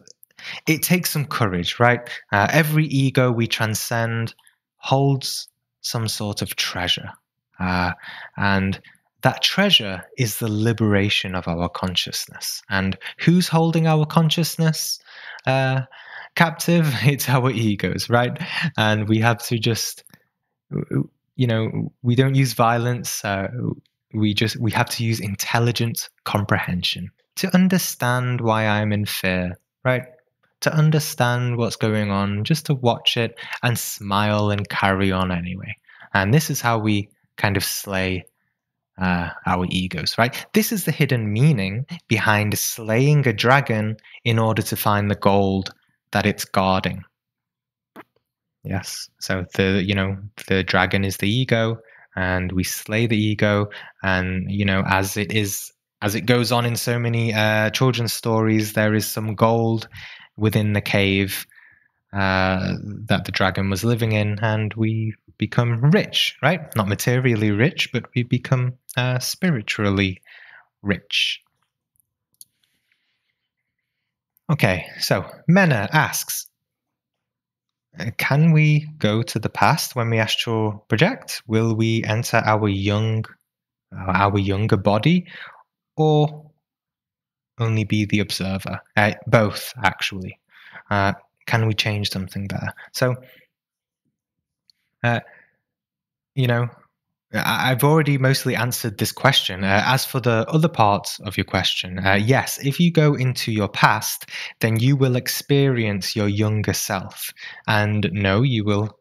it takes some courage, right? Every ego we transcend holds some sort of treasure. And that treasure is the liberation of our consciousness. And who's holding our consciousness captive? It's our egos, right? And we have to just, you know, we don't use violence. We have to use intelligent comprehension to understand why I'm in fear, right? To understand what's going on, just to watch it and smile and carry on anyway. And this is how we kind of slay our egos, right? This is the hidden meaning behind slaying a dragon in order to find the gold that it's guarding. Yes, so the dragon is the ego, and we slay the ego, and as it goes on in so many children's stories, there is some gold within the cave that the dragon was living in, and we become rich, right? Not materially rich, but we become spiritually rich. Okay, so Mena asks, can we go to the past when we astral project? Will we enter our younger body, or only be the observer? Both, actually. Can we change something there? So, I've already mostly answered this question. As for the other parts of your question, yes, if you go into your past, then you will experience your younger self. And no, you will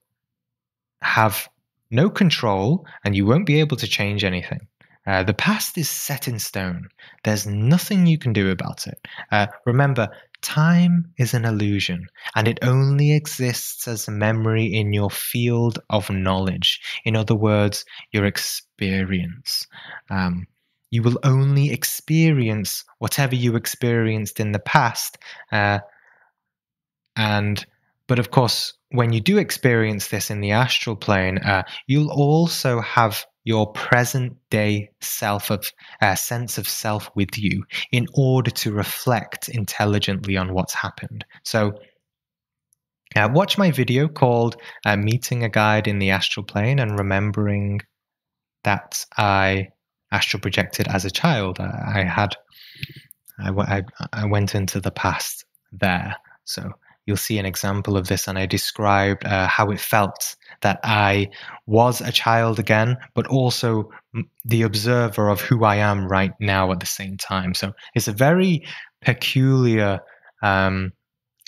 have no control and you won't be able to change anything. The past is set in stone. There's nothing you can do about it. Remember, time is an illusion, and it only exists as a memory in your field of knowledge. In other words, your experience. You will only experience whatever you experienced in the past. But of course, when you do experience this in the astral plane, you'll also have your present day sense of self with you in order to reflect intelligently on what's happened. So watch my video called Meeting a Guide in the Astral Plane and Remembering that I astral projected as a child. I went into the past there. So you'll see an example of this, and I described how it felt that I was a child again, but also the observer of who I am right now at the same time. So it's a very peculiar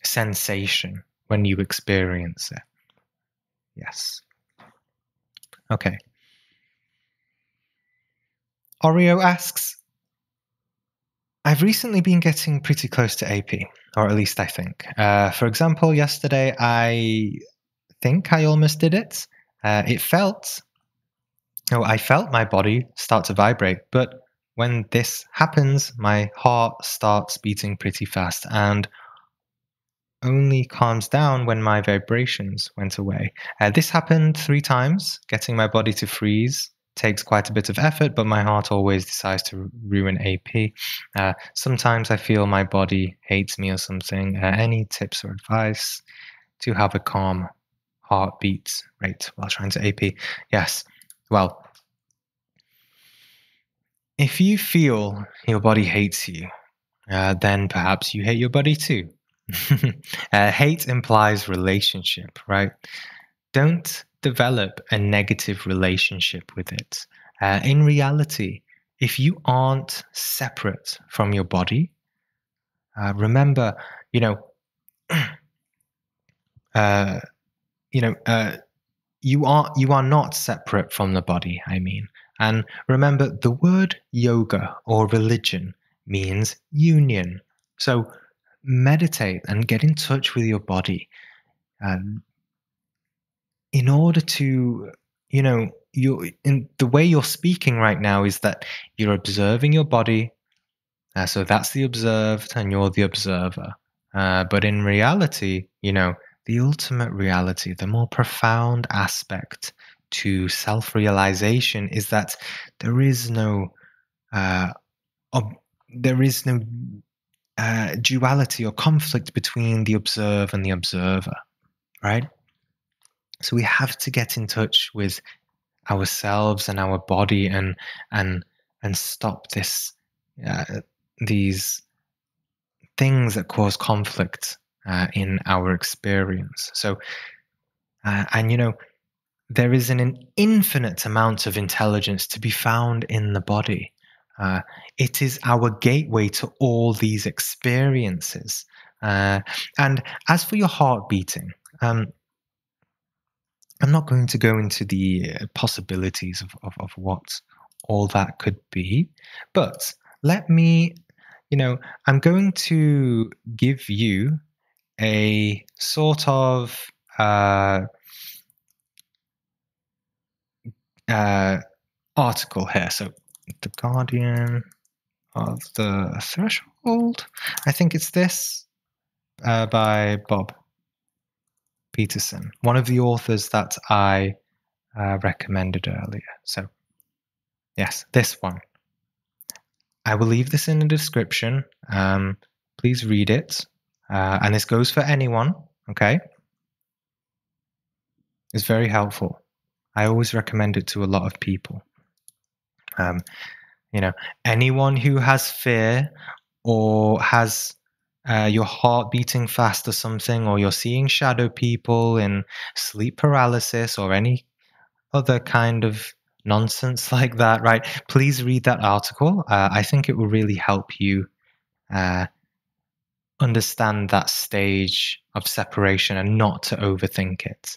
sensation when you experience it. Yes. Okay. Oreo asks, I've recently been getting pretty close to AP, or at least I think. For example, yesterday I almost did it. I felt my body start to vibrate, but when this happens, my heart starts beating pretty fast and only calms down when my vibrations went away. This happened 3 times. Getting my body to freeze takes quite a bit of effort, but my heart always decides to ruin AP. Sometimes I feel my body hates me or something. Any tips or advice to have a calm heartbeat rate while trying to AP? Yes. Well, if you feel your body hates you, then perhaps you hate your body too. Hate implies relationship, right? Don't develop a negative relationship with it. In reality, if you aren't separate from your body, remember, you are not separate from the body, I mean. And remember, the word yoga or religion means union. So meditate and get in touch with your body. In order to, the way you're speaking right now is that you're observing your body. So that's the observed and you're the observer. But in reality, The ultimate reality, the more profound aspect to self-realization is that there is no duality or conflict between the observer and the observer, right? So we have to get in touch with ourselves and our body and stop this these things that cause conflict in our experience. So, and you know, there is an infinite amount of intelligence to be found in the body. It is our gateway to all these experiences. And as for your heart beating, I'm not going to go into the possibilities of what all that could be, but let me, you know, I'm going to give you a sort of article here. So the Guardian of the Threshold, I think it's this, by Bob Peterson, one of the authors that I recommended earlier. So yes, this one. I will leave this in the description. Please read it. And this goes for anyone, okay? It's very helpful. I always recommend it to a lot of people. You know, anyone who has fear or has your heart beating fast or something, or you're seeing shadow people in sleep paralysis or any other kind of nonsense like that, right? Please read that article. I think it will really help you understand that stage of separation and not to overthink it.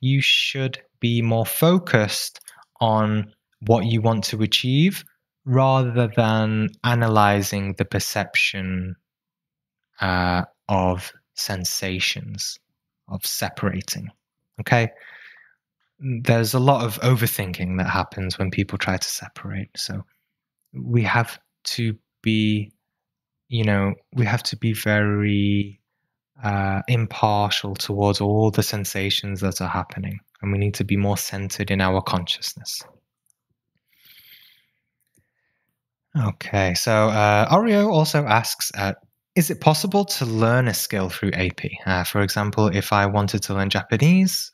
You should be more focused on what you want to achieve rather than analyzing the perception of sensations of separating, okay? There's a lot of overthinking that happens when people try to separate. So we have to be, you know, we have to be very impartial towards all the sensations that are happening. And we need to be more centered in our consciousness. Okay, so Oreo also asks, is it possible to learn a skill through AP? For example, if I wanted to learn Japanese,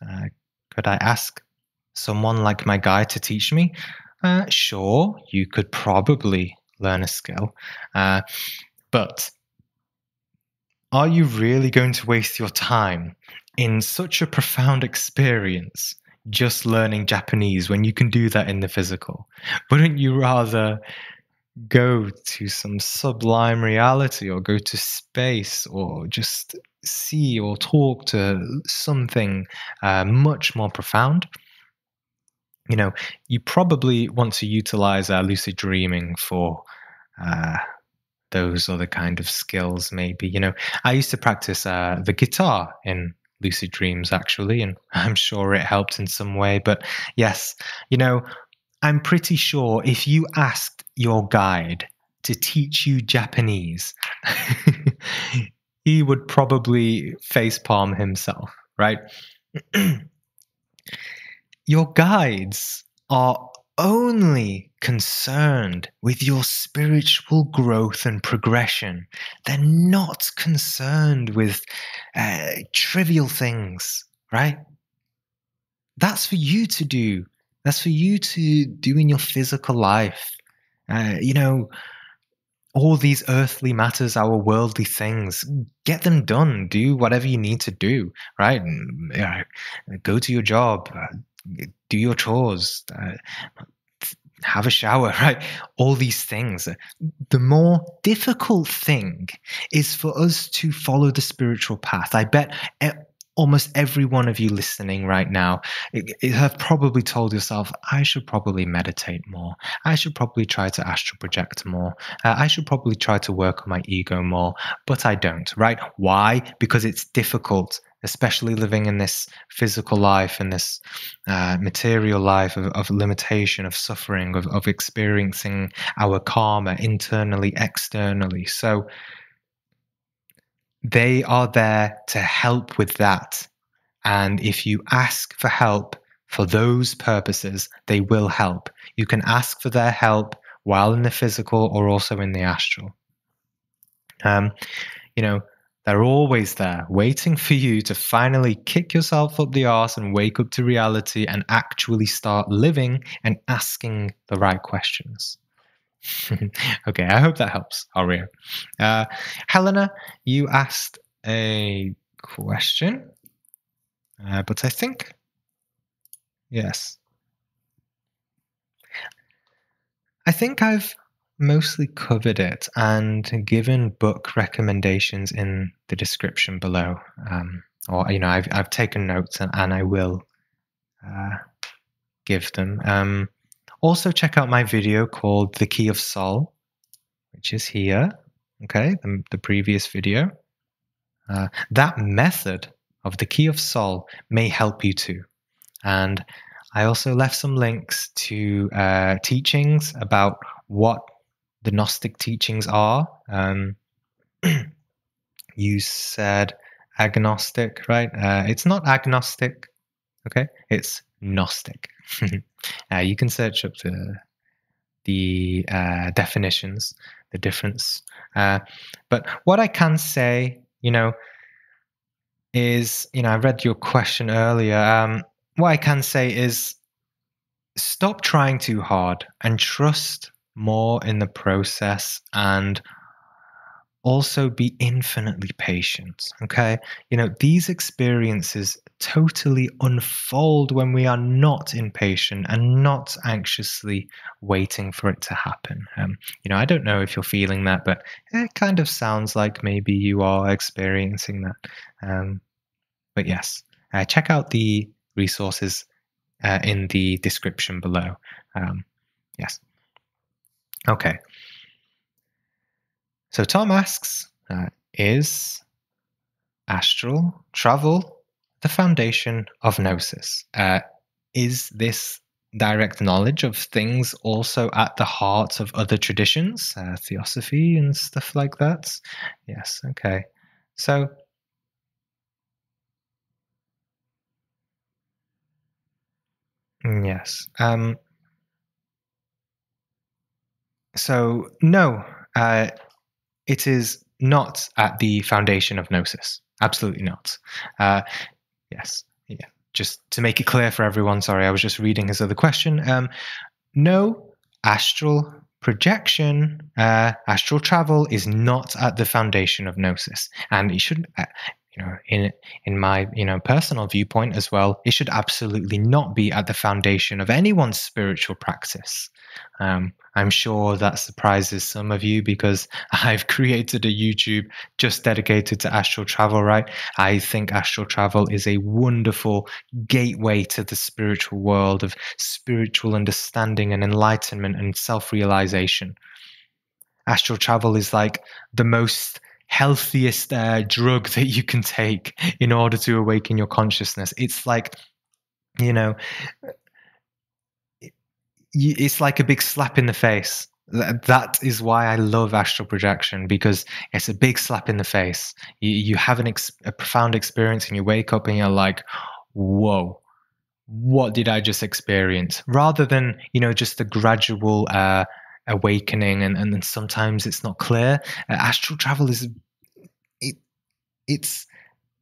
could I ask someone like my guide to teach me? Sure, you could probably learn a skill. But are you really going to waste your time in such a profound experience just learning Japanese when you can do that in the physical? Wouldn't you rather go to some sublime reality or go to space or just see or talk to something much more profound? You know, you probably want to utilize lucid dreaming for those other kind of skills, maybe. You know, I used to practice the guitar in lucid dreams, actually, and I'm sure it helped in some way. But yes, you know, I'm pretty sure if you asked your guide to teach you Japanese, he would probably facepalm himself, right? Your guides are only concerned with your spiritual growth and progression. They're not concerned with trivial things, right? That's for you to do. That's for you to do in your physical life. You know, all these earthly matters, our worldly things, get them done. Do whatever you need to do, right? Go to your job, do your chores, have a shower, right? All these things. The more difficult thing is for us to follow the spiritual path. I bet almost every one of you listening right now have probably told yourself, I should probably meditate more. I should probably try to astral project more. I should probably try to work on my ego more, but I don't, right? Why? Because it's difficult, especially living in this physical life and this material life of limitation, of suffering, of experiencing our karma internally, externally. So they are there to help with that. And if you ask for help for those purposes, they will help. You can ask for their help while in the physical or also in the astral. You know, they're always there waiting for you to finally kick yourself up the arse and wake up to reality and actually start living and asking the right questions. Okay, I hope that helps, Aria. Helena, you asked a question, but I think, yes. I think I've mostly covered it and given book recommendations in the description below. Or, you know, I've taken notes and I will give them. Also check out my video called The Key of Sol, which is here, okay, the previous video. That method of The Key of Sol may help you too. And I also left some links to teachings about what the Gnostic teachings are. You said agnostic, right? It's not agnostic, okay? It's Gnostic. You can search up the definitions, the difference. But what I can say, you know, is, you know, I read your question earlier. What I can say is stop trying too hard and trust more in the process, and also be infinitely patient, okay? You know, these experiences totally unfold when we are not impatient and not anxiously waiting for it to happen. You know, I don't know if you're feeling that, but it kind of sounds like maybe you are experiencing that. But yes, check out the resources in the description below. Yes. Okay. So Tom asks, is astral travel the foundation of Gnosis? Is this direct knowledge of things also at the heart of other traditions, theosophy and stuff like that? Yes, okay. So yes. So no, it is not at the foundation of Gnosis. Absolutely not. Yes. Yeah. Just to make it clear for everyone, sorry, I was just reading his other question. No, astral projection, astral travel is not at the foundation of Gnosis. And it should, you know, in my, you know, personal viewpoint as well, it should absolutely not be at the foundation of anyone's spiritual practice. I'm sure that surprises some of you because I've created a YouTube just dedicated to astral travel, right? I think astral travel is a wonderful gateway to the spiritual world of spiritual understanding and enlightenment and self-realization. Astral travel is like the most healthiest drug that you can take in order to awaken your consciousness. It's like, you know, it's like a big slap in the face. That is why I love astral projection, because it's a big slap in the face. You have a profound experience and you wake up and you're like, whoa, what did I just experience? Rather than, you know, just the gradual awakening and then sometimes it's not clear. Astral travel is, it's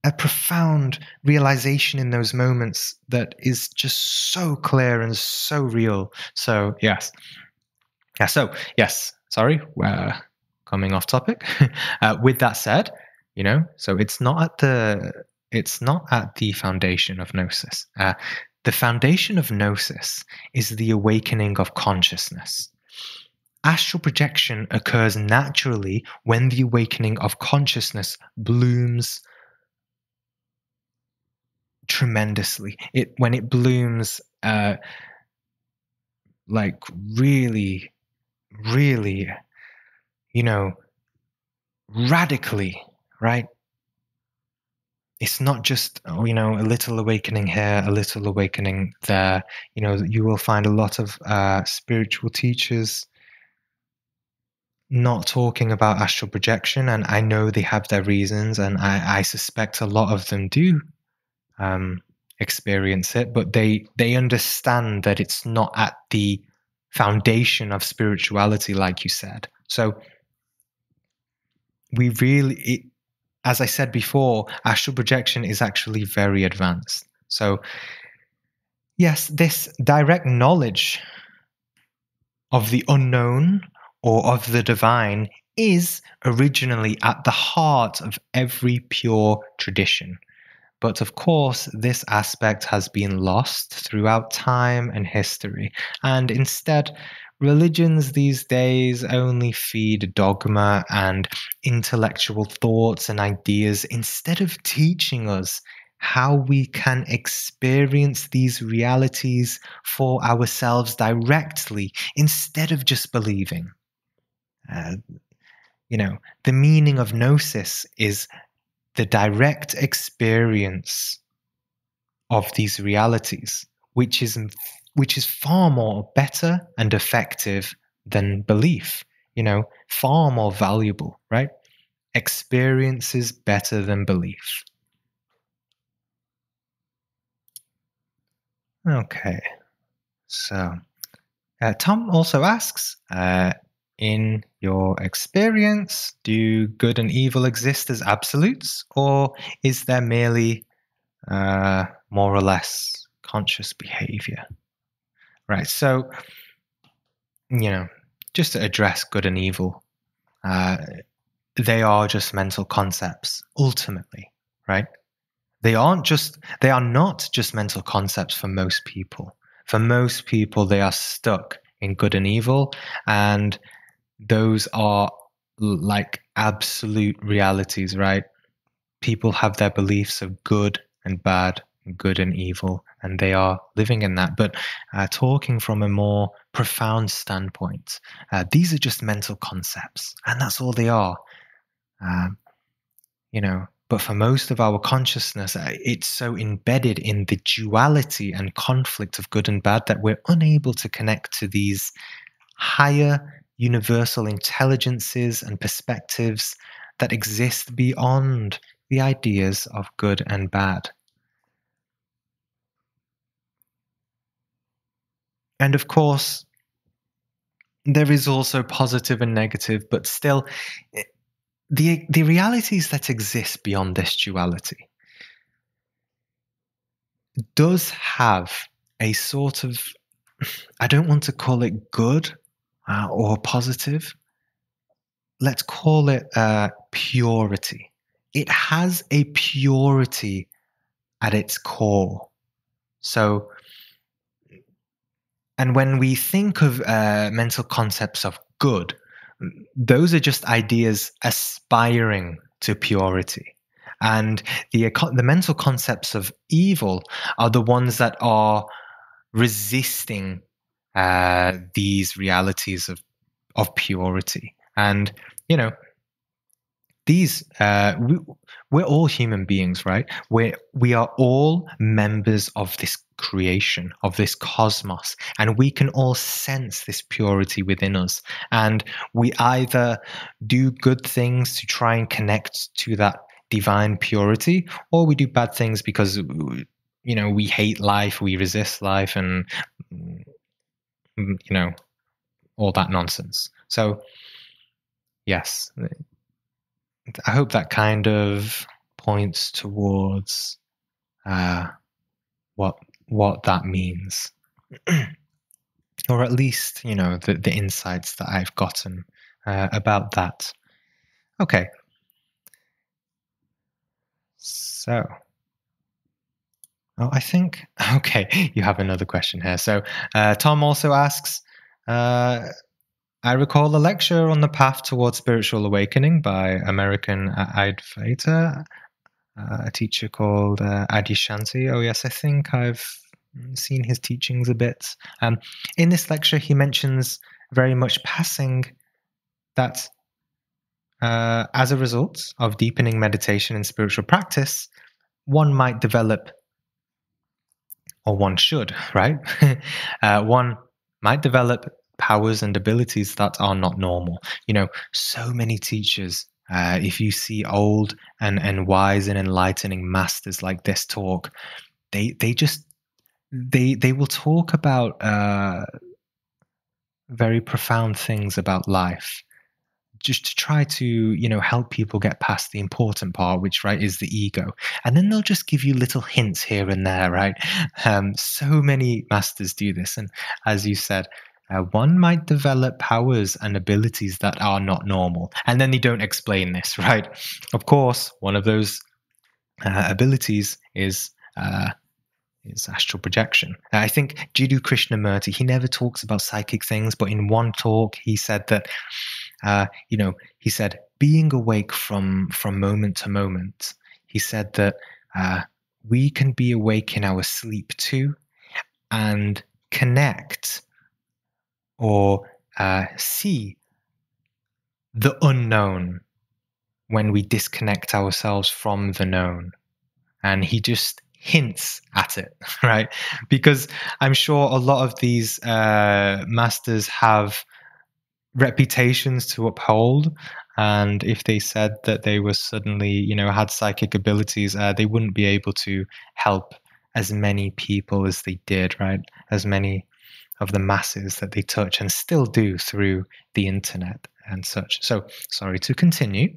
a profound realization in those moments that is just so clear and so real. So yes. Yeah, so yes, sorry, we're coming off topic. With that said, you know, so it's not at the foundation of Gnosis. The foundation of Gnosis is the awakening of consciousness. Astral projection occurs naturally when the awakening of consciousness blooms tremendously. When it blooms, like really, really, you know, radically, right? It's not just, oh, you know, a little awakening here, a little awakening there. You know, you will find a lot of spiritual teachers, not talking about astral projection, and I know they have their reasons, and I suspect a lot of them do experience it, but they understand that it's not at the foundation of spirituality, like you said. So we really, as I said before, astral projection is actually very advanced. So yes, this direct knowledge of the unknown or of the divine is originally at the heart of every pure tradition. But of course, this aspect has been lost throughout time and history, and instead, religions these days only feed dogma and intellectual thoughts and ideas instead of teaching us how we can experience these realities for ourselves directly, instead of just believing. You know, the meaning of gnosis is the direct experience of these realities, which is far more better and effective than belief, you know, far more valuable, right? Experience is better than belief. Okay, so Tom also asks, in your experience, do good and evil exist as absolutes, or is there merely more or less conscious behavior? Right, so, you know, just to address good and evil, they are just mental concepts, ultimately, right? They are not just mental concepts for most people. For most people, they are stuck in good and evil, and those are like absolute realities, right? People have their beliefs of good and bad, good and evil, and they are living in that. But talking from a more profound standpoint, these are just mental concepts, and that's all they are. You know, but for most of our consciousness, it's so embedded in the duality and conflict of good and bad that we're unable to connect to these higher universal intelligences and perspectives that exist beyond the ideas of good and bad. And of course, there is also positive and negative, but still, the realities that exist beyond this duality does have a sort of, I don't want to call it good or positive. Let's call it purity. It has a purity at its core. So, and when we think of mental concepts of good, those are just ideas aspiring to purity. And the mental concepts of evil are the ones that are resisting these realities of purity. And, you know, these, we're all human beings, right? We are all members of this creation, of this cosmos, and we can all sense this purity within us. And we either do good things to try and connect to that divine purity, or we do bad things because, you know, we hate life, we resist life, and, you know, all that nonsense. So, yes, I hope that kind of points towards what that means, or at least, you know, the insights that I've gotten about that. Okay, so I think, okay, you have another question here. So Tom also asks, I recall a lecture on the path towards spiritual awakening by American Advaita, a teacher called Adi Shanti. Oh yes, I think I've seen his teachings a bit. In this lecture, he mentions very much passing that as a result of deepening meditation and spiritual practice, one might develop, or one should, right? One might develop powers and abilities that are not normal. You know, so many teachers, if you see old and wise and enlightening masters like this talk, they will talk about very profound things about life, just to try to, you know, help people get past the important part, which, right, is the ego. And then they'll just give you little hints here and there, right? So many masters do this. And as you said, one might develop powers and abilities that are not normal. And then they don't explain this, right? Of course, one of those abilities is astral projection. I think Jiddu Krishnamurti, he never talks about psychic things, but in one talk he said that, you know, he said, being awake from moment to moment, he said that we can be awake in our sleep too, and connect or see the unknown when we disconnect ourselves from the known. And he just hints at it, right? Because I'm sure a lot of these masters have reputations to uphold, and if they said that they were suddenly, you know, had psychic abilities, they wouldn't be able to help as many people as they did, right? As many of the masses that they touch and still do through the internet and such. So, sorry, to continue.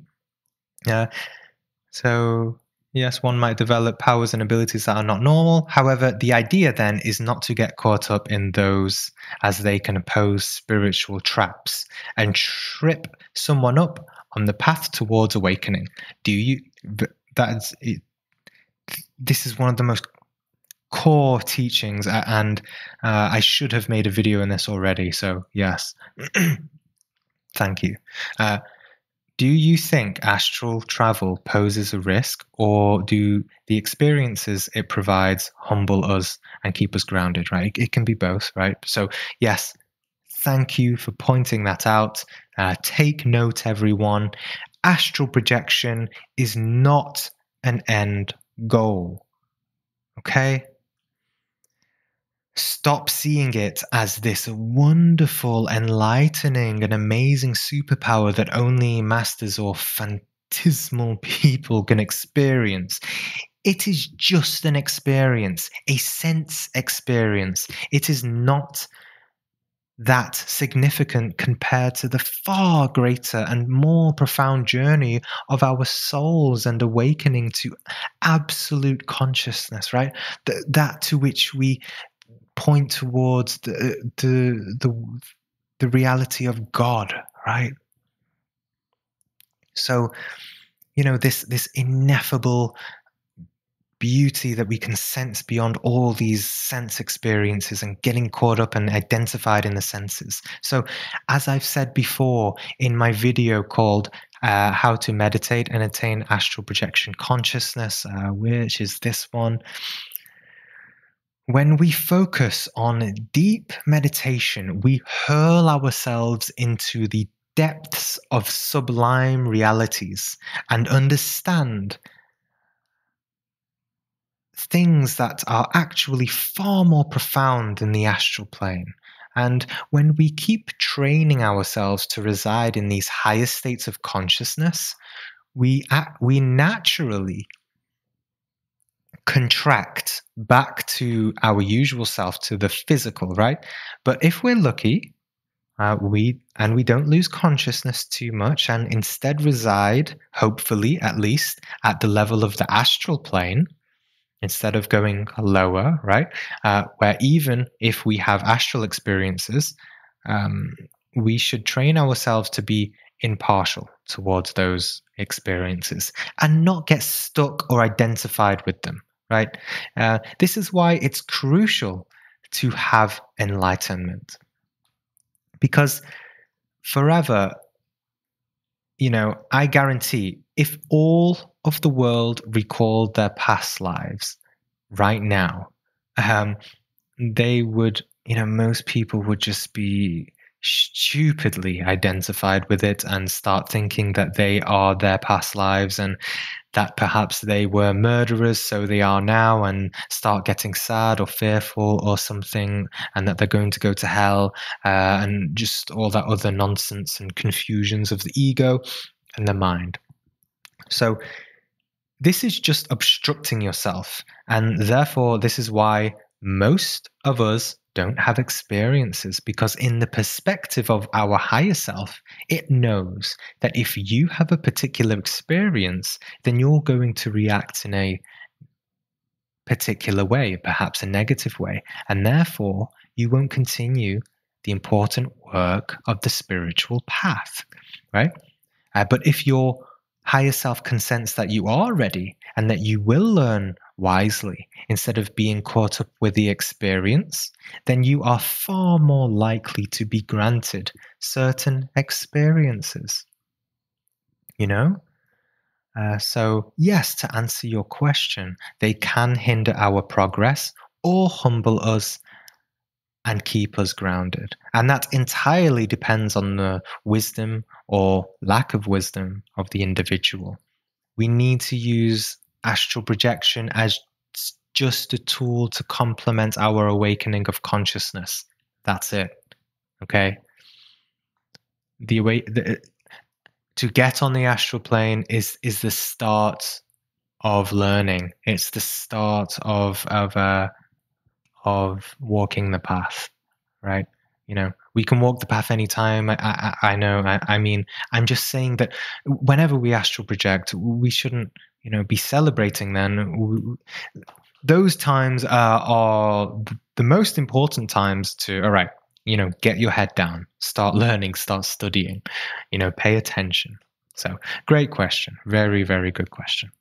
So yes, one might develop powers and abilities that are not normal. However, the idea then is not to get caught up in those, as they can pose spiritual traps and trip someone up on the path towards awakening. Do you? That's it. This is one of the most core teachings, and I should have made a video on this already. So yes, thank you. Do you think astral travel poses a risk, or do the experiences it provides humble us and keep us grounded, right? It can be both, right? So yes, thank you for pointing that out. Take note, everyone. Astral projection is not an end goal, okay? Stop seeing it as this wonderful, enlightening, and amazing superpower that only masters or phantasmal people can experience. It is just an experience, a sense experience. It is not that significant compared to the far greater and more profound journey of our souls and awakening to absolute consciousness, right? That to which we point towards the reality of God, right? So, you know, this ineffable beauty that we can sense beyond all these sense experiences and getting caught up and identified in the senses. So, as I've said before in my video called How to Meditate and Attain Astral Projection Consciousness, which is this one, when we focus on deep meditation, we hurl ourselves into the depths of sublime realities and understand things that are actually far more profound than the astral plane. And when we keep training ourselves to reside in these higher states of consciousness, we naturally contract back to our usual self, to the physical, right? But if we're lucky, we don't lose consciousness too much, and instead reside, hopefully at least, at the level of the astral plane, instead of going lower, right? Where even if we have astral experiences, we should train ourselves to be impartial towards those experiences and not get stuck or identified with them. Right? This is why it's crucial to have enlightenment, because forever, you know, I guarantee if all of the world recalled their past lives right now, they would, you know, most people would just be stupidly identified with it and start thinking that they are their past lives and that perhaps they were murderers, so they are now, and start getting sad or fearful or something, and that they're going to go to hell, and just all that other nonsense and confusions of the ego and the mind. So this is just obstructing yourself, and therefore this is why most of us don't have experiences, because in the perspective of our higher self, it knows that if you have a particular experience, then you're going to react in a particular way, perhaps a negative way, and therefore you won't continue the important work of the spiritual path, right? But if your higher self consents that you are ready and that you will learn wisely, instead of being caught up with the experience, then you are far more likely to be granted certain experiences. You know? So yes, to answer your question, they can hinder our progress or humble us and keep us grounded. And that entirely depends on the wisdom or lack of wisdom of the individual. We need to use astral projection as just a tool to complement our awakening of consciousness. That's it. Okay? To get on the astral plane is the start of learning. It's the start of walking the path, right? You know, we can walk the path anytime. I know. I mean, I'm just saying that whenever we astral project, we shouldn't, you know, be celebrating then. Those times are the most important times to, all right, you know, get your head down, start learning, start studying, you know, pay attention. So great question. Very, very good question.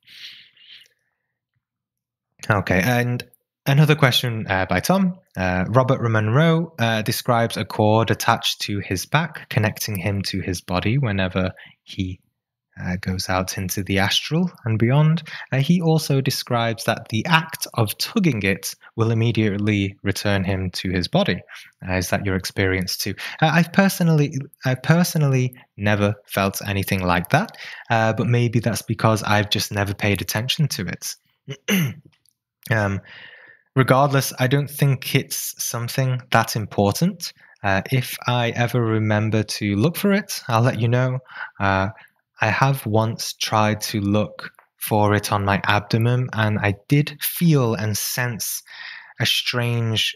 Okay. And another question by Tom. Robert Monroe describes a cord attached to his back, connecting him to his body whenever he goes out into the astral and beyond. He also describes that the act of tugging it will immediately return him to his body. Is that your experience too? I personally never felt anything like that, but maybe that's because I've just never paid attention to it. Regardless, I don't think it's something that important. If I ever remember to look for it, I'll let you know. I have once tried to look for it on my abdomen, and I did feel and sense a strange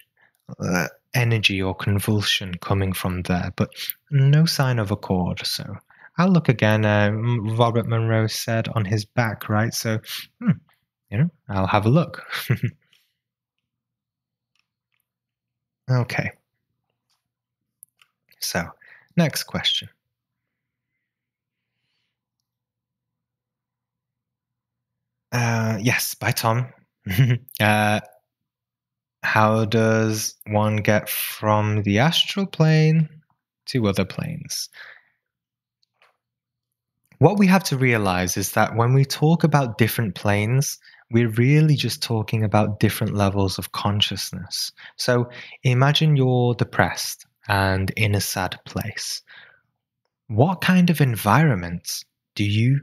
energy or convulsion coming from there, but no sign of a cord. So I'll look again. Robert Monroe said on his back, right? So, you know, I'll have a look. Okay. So, next question. Yes, by Tom. How does one get from the astral plane to other planes? What we have to realize is that when we talk about different planes, we're really just talking about different levels of consciousness. So imagine you're depressed and in a sad place. What kind of environment do you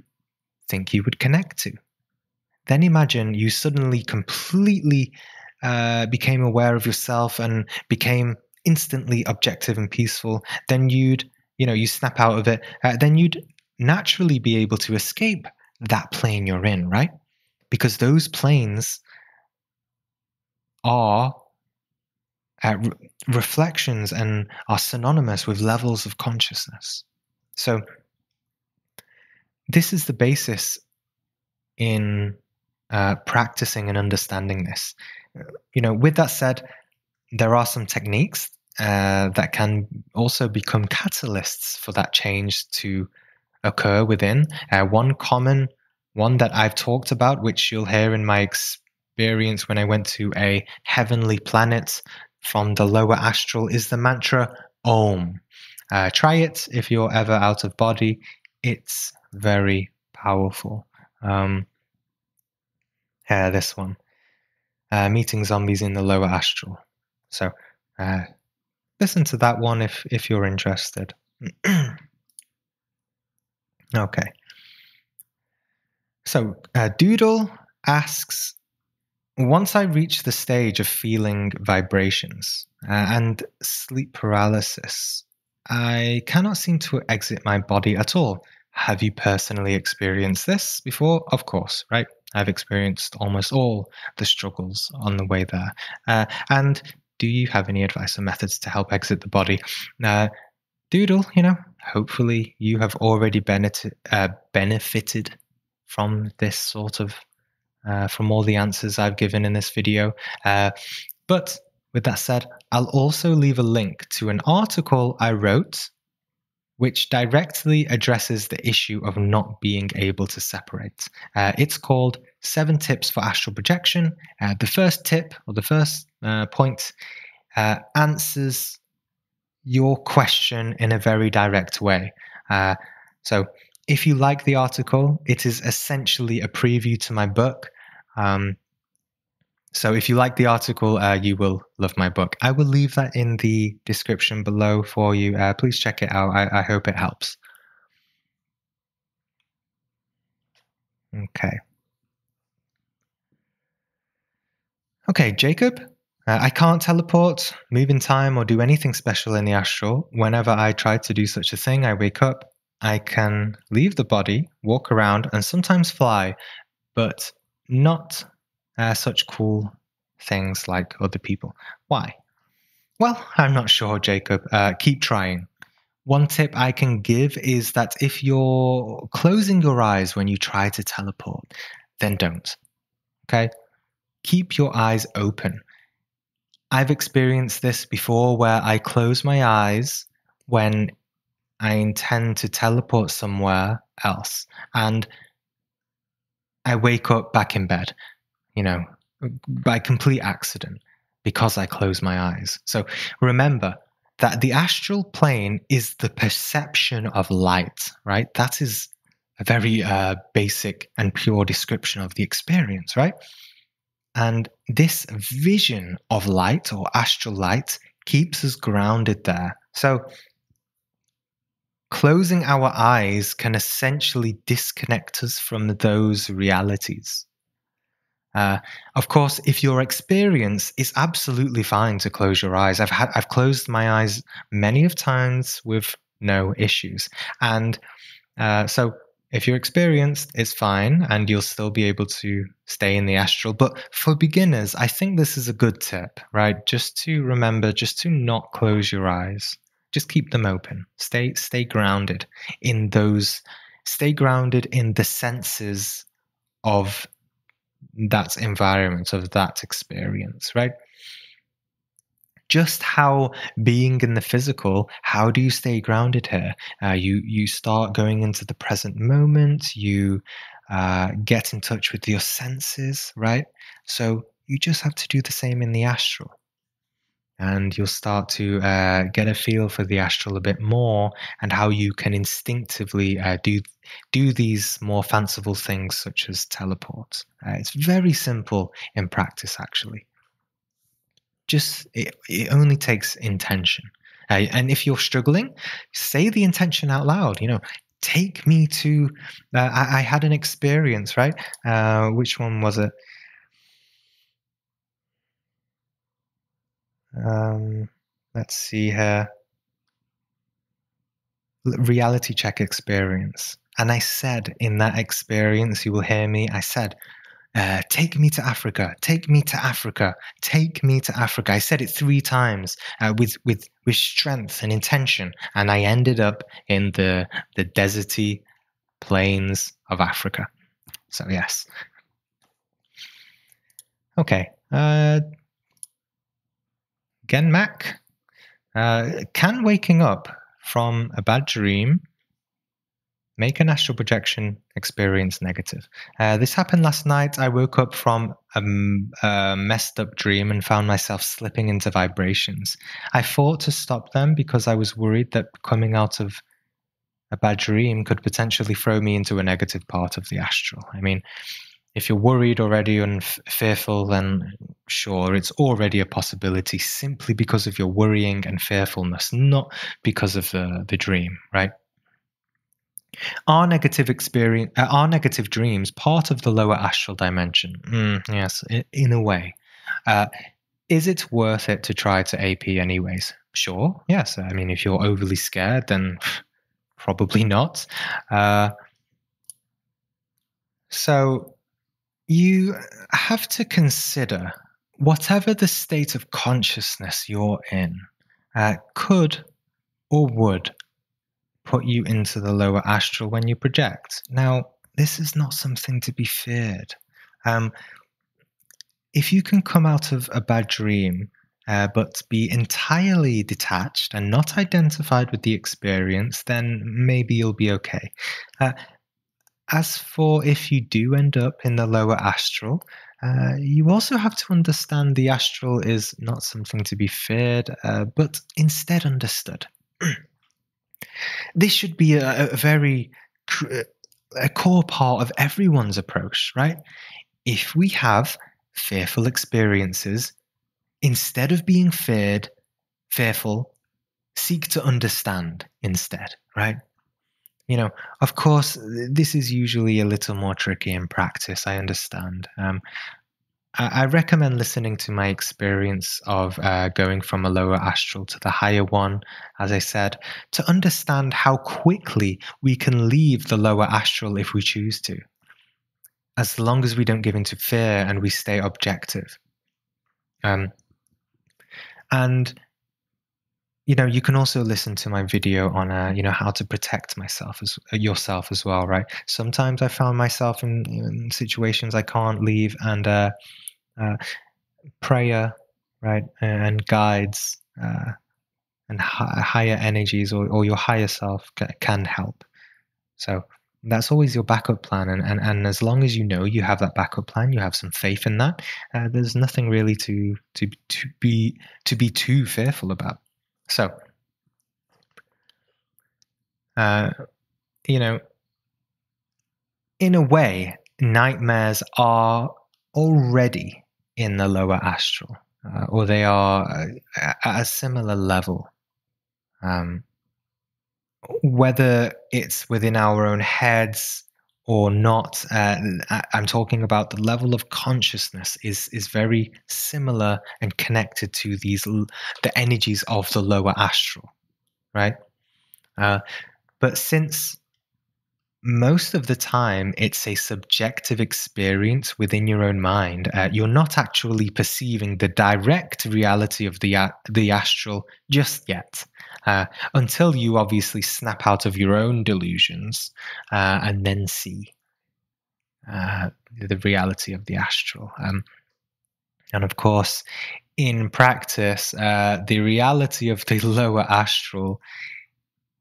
think you would connect to? Then imagine you suddenly completely became aware of yourself and became instantly objective and peaceful. Then you snap out of it. Then you'd naturally be able to escape that plane you're in, right? Because those planes are reflections and are synonymous with levels of consciousness. So this is the basis in practicing and understanding this. You know, with that said, there are some techniques that can also become catalysts for that change to occur within. One that I've talked about, which you'll hear in my experience when I went to a heavenly planet from the lower astral, is the mantra Om. Try it if you're ever out of body. It's very powerful. This one, meeting zombies in the lower astral. So listen to that one if you're interested. Okay. So Doodle asks, once I reach the stage of feeling vibrations and sleep paralysis, I cannot seem to exit my body at all. Have you personally experienced this before? Of course, right? I've experienced almost all the struggles on the way there. And do you have any advice or methods to help exit the body? Doodle, you know, hopefully you have already benefited from this sort of, from all the answers I've given in this video. But with that said, I'll also leave a link to an article I wrote which directly addresses the issue of not being able to separate. It's called 7 Tips for Astral Projection. The first tip, or the first point, answers your question in a very direct way. So if you like the article, it is essentially a preview to my book. So if you like the article, you will love my book. I will leave that in the description below for you. Please check it out. I hope it helps. Okay. Okay, Jacob. I can't teleport, move in time, or do anything special in the astral. Whenever I try to do such a thing, I wake up. I can leave the body, walk around, and sometimes fly, but not... such cool things like other people. Why? Well, I'm not sure, Jacob. Keep trying. One tip I can give is that if you're closing your eyes when you try to teleport, then don't. Okay? Keep your eyes open. I've experienced this before where I close my eyes when I intend to teleport somewhere else, and I wake up back in bed. You know, by complete accident, because I close my eyes. So remember that the astral plane is the perception of light, right? That is a very basic and pure description of the experience, right? And this vision of light or astral light keeps us grounded there. So closing our eyes can essentially disconnect us from those realities. Of course, if your experience, it's absolutely fine to close your eyes. I've closed my eyes many of times with no issues. And so if you're experienced, it's fine, and you'll still be able to stay in the astral. But for beginners, I think this is a good tip, right? Just to remember, just to not close your eyes. Just keep them open. Stay grounded in those, stay grounded in the senses of that environment, of that experience, right? Just how being in the physical, how do you stay grounded here? You start going into the present moment, you get in touch with your senses, right? So you just have to do the same in the astral. And you'll start to get a feel for the astral a bit more, and how you can instinctively do these more fanciful things such as teleport. It's very simple in practice, actually. Just it only takes intention. And if you're struggling, say the intention out loud. You know, take me to. I had an experience, right? Which one was it? Let's see here, reality check experience. And I said in that experience, you will hear me, I said, take me to Africa, take me to Africa, take me to Africa. I said it 3 times with strength and intention. And I ended up in the deserty plains of Africa. So yes. Okay. Again, Mac, can waking up from a bad dream make an astral projection experience negative? This happened last night. I woke up from a messed up dream and found myself slipping into vibrations. I fought to stop them because I was worried that coming out of a bad dream could potentially throw me into a negative part of the astral. I mean, If you're worried already and fearful, then sure, it's already a possibility simply because of your worrying and fearfulness, not because of the dream, right? Are negative dreams part of the lower astral dimension? Yes, in a way. Is it worth it to try to AP anyways? Sure, yes. I mean, if you're overly scared, then probably not. So you have to consider whatever the state of consciousness you're in could or would put you into the lower astral when you project. Now, this is not something to be feared. If you can come out of a bad dream, but be entirely detached and not identified with the experience, then maybe you'll be okay. As for if you do end up in the lower astral, you also have to understand the astral is not something to be feared, but instead understood. This should be a core part of everyone's approach, right? If we have fearful experiences, instead of being fearful, seek to understand instead, right? You know, of course, this is usually a little more tricky in practice, I understand. I recommend listening to my experience of going from a lower astral to the higher one, as I said, to understand how quickly we can leave the lower astral if we choose to, as long as we don't give into fear and we stay objective. And you know, you can also listen to my video on, you know, how to protect yourself as well, right? Sometimes I found myself in situations I can't leave, and prayer, right, and guides and higher energies or your higher self can help. So that's always your backup plan, and as long as you know you have that backup plan, you have some faith in that. There's nothing really to be too fearful about. So, you know, in a way, nightmares are already in the lower astral, or they are at a similar level. Whether it's within our own heads or not, I'm talking about the level of consciousness is very similar and connected to the energies of the lower astral, right? But since most of the time it's a subjective experience within your own mind, you're not actually perceiving the direct reality of the astral just yet, until you obviously snap out of your own delusions and then see the reality of the astral. And of course, in practice, the reality of the lower astral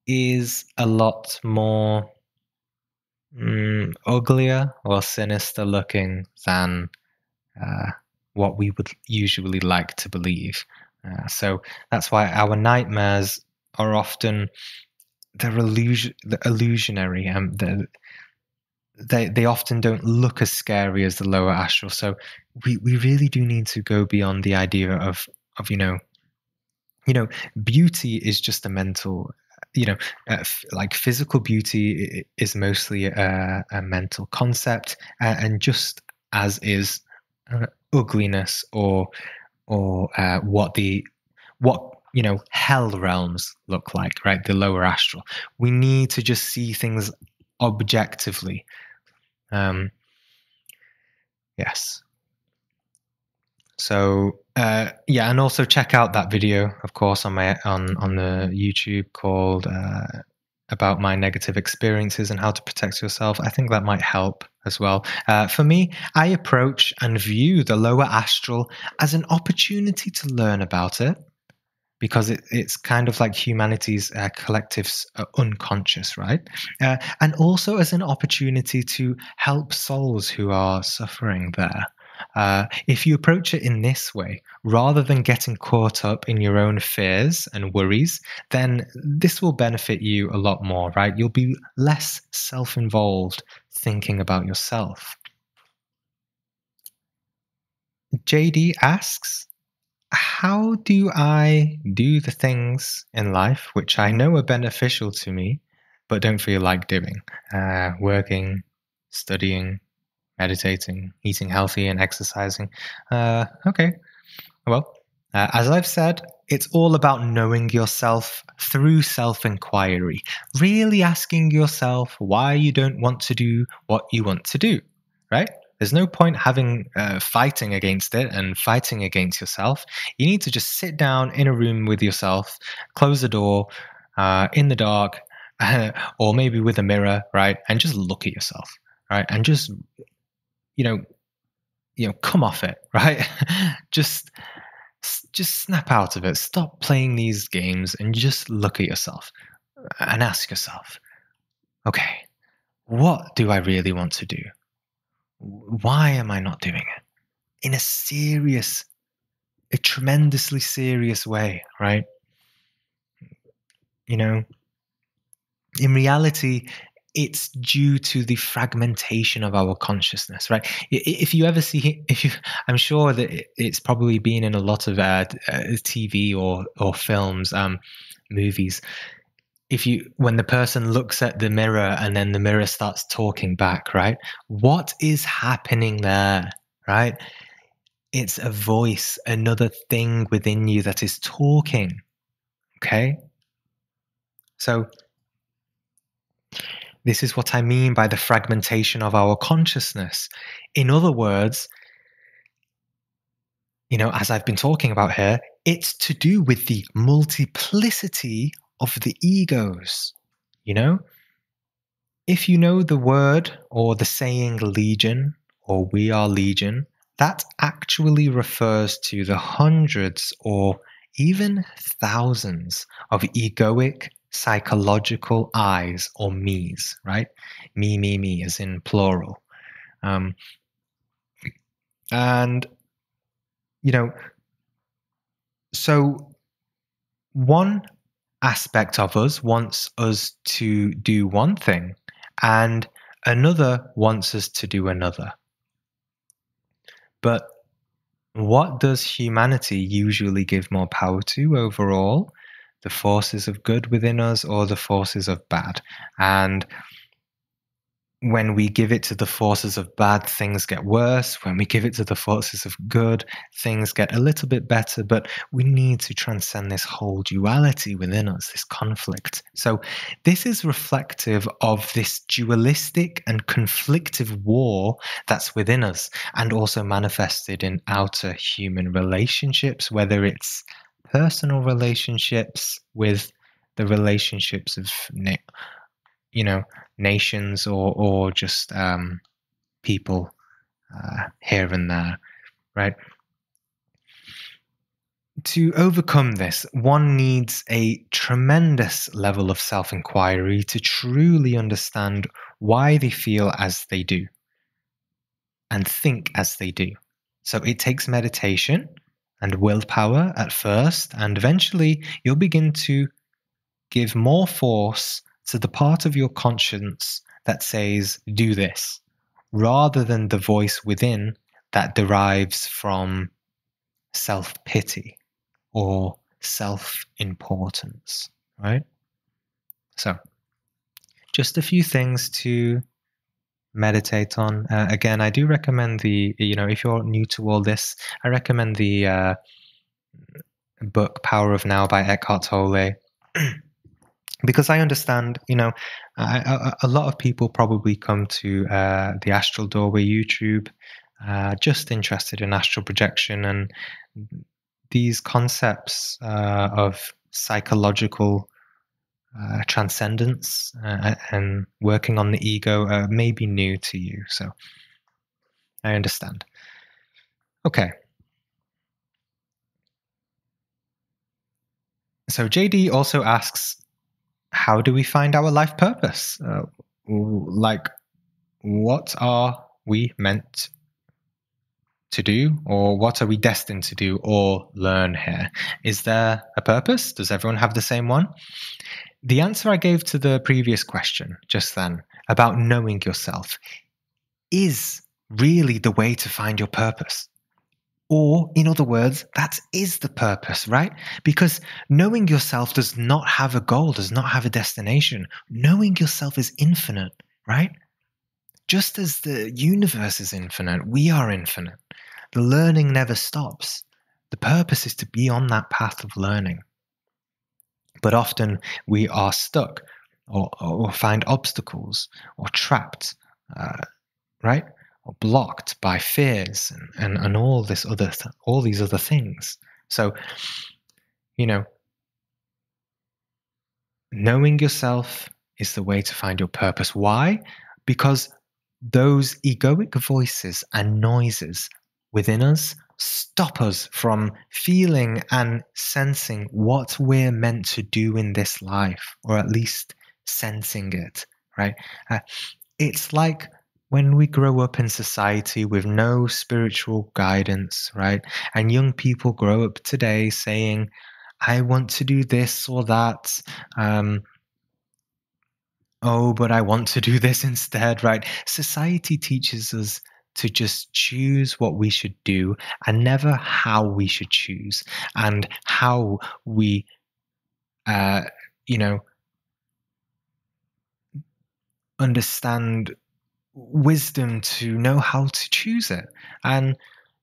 is a lot more uglier or sinister looking than what we would usually like to believe. So that's why our nightmares are often illusionary, and they often don't look as scary as the lower astral. So we really do need to go beyond the idea of you know beauty is just a mental. You know, like physical beauty is mostly a mental concept, and just as is ugliness or what you know hell realms look like, right? The lower astral. We need to just see things objectively. Yes. So yeah, and also check out that video, of course, on the YouTube called about my negative experiences and how to protect yourself. I think that might help as well. For me, I approach and view the lower astral as an opportunity to learn about it, because it's kind of like humanity's collective unconscious, right? And also as an opportunity to help souls who are suffering there. If you approach it in this way, rather than getting caught up in your own fears and worries, then this will benefit you a lot more, right? You'll be less self-involved thinking about yourself. JD asks, how do I do the things in life which I know are beneficial to me, but don't feel like doing? Working, studying, meditating, eating healthy and exercising. Okay, well, as I've said, it's all about knowing yourself through self-inquiry, really asking yourself why you don't want to do what you want to do, right? There's no point having fighting against it and fighting against yourself. You need to just sit down in a room with yourself, close the door, in the dark, or maybe with a mirror, right? And just look at yourself, right? And just, you know, come off it, right? Just snap out of it. Stop playing these games and just look at yourself and ask yourself, okay, what do I really want to do? Why am I not doing it? In a serious, a tremendously serious way, right? You know, in reality, it's due to the fragmentation of our consciousness, right? If you ever see, I'm sure that it's probably been in a lot of TV or films, movies. When the person looks at the mirror and then the mirror starts talking back, right? What is happening there, right? It's a voice, another thing within you that is talking, okay? So this is what I mean by the fragmentation of our consciousness. In other words, you know, as I've been talking about here, it's to do with the multiplicity of the egos, you know? If you know the word or the saying legion or we are legion, that actually refers to the hundreds or even thousands of egoic psychological I's or me's, right? Me, me, as in plural. And, you know, so one aspect of us wants us to do one thing and another wants us to do another. But what does humanity usually give more power to overall? The forces of good within us or the forces of bad? And when we give it to the forces of bad, things get worse. When we give it to the forces of good, things get a little bit better. But we need to transcend this whole duality within us, this conflict. So this is reflective of this dualistic and conflictive war that's within us and also manifested in outer human relationships, whether it's personal relationships with the relationships of, you know, nations or just people here and there, right? To overcome this, one needs a tremendous level of self-inquiry to truly understand why they feel as they do and think as they do. So it takes meditation and willpower at first, and eventually you'll begin to give more force to the part of your conscience that says, do this, rather than the voice within that derives from self-pity or self-importance, right? So, just a few things to meditate on. Again, I do recommend the, you know, if you're new to all this, I recommend the book Power of Now by Eckhart Tolle, because I understand, you know, a lot of people probably come to the Astral Doorway YouTube just interested in astral projection and these concepts of psychological transcendence and working on the ego may be new to you, so I understand. Okay. So JD also asks, how do we find our life purpose? Like, what are we meant to do, or what are we destined to do or learn here? Is there a purpose? Does everyone have the same one? The answer I gave to the previous question just then about knowing yourself is really the way to find your purpose. Or, in other words, that is the purpose, right? Because knowing yourself does not have a goal, does not have a destination. Knowing yourself is infinite, right? Just as the universe is infinite, we are infinite. The learning never stops. The purpose is to be on that path of learning. But often we are stuck or find obstacles or trapped, right? Or blocked by fears and all these other things. So, you know, knowing yourself is the way to find your purpose. Why? Because those egoic voices and noises within us stop us from feeling and sensing what we're meant to do in this life, or at least sensing it, right? It's like when we grow up in society with no spiritual guidance, right? And young people grow up today saying, I want to do this or that. Oh, but I want to do this instead, right? Society teaches us to just choose what we should do and never how we should choose and how we, you know, understand wisdom to know how to choose it. And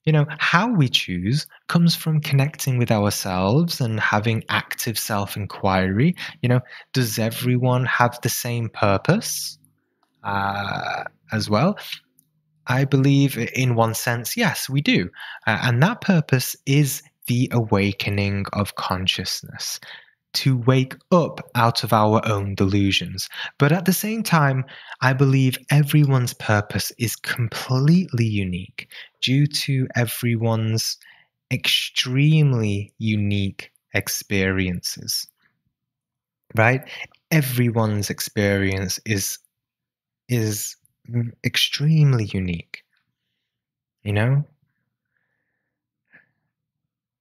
you know, how we choose comes from connecting with ourselves and having active self-inquiry. You know, does everyone have the same purpose as well? I believe in one sense, yes, we do. And that purpose is the awakening of consciousness, to wake up out of our own delusions. But at the same time, I believe everyone's purpose is completely unique due to everyone's extremely unique experiences, right? Everyone's experience is extremely unique, you know?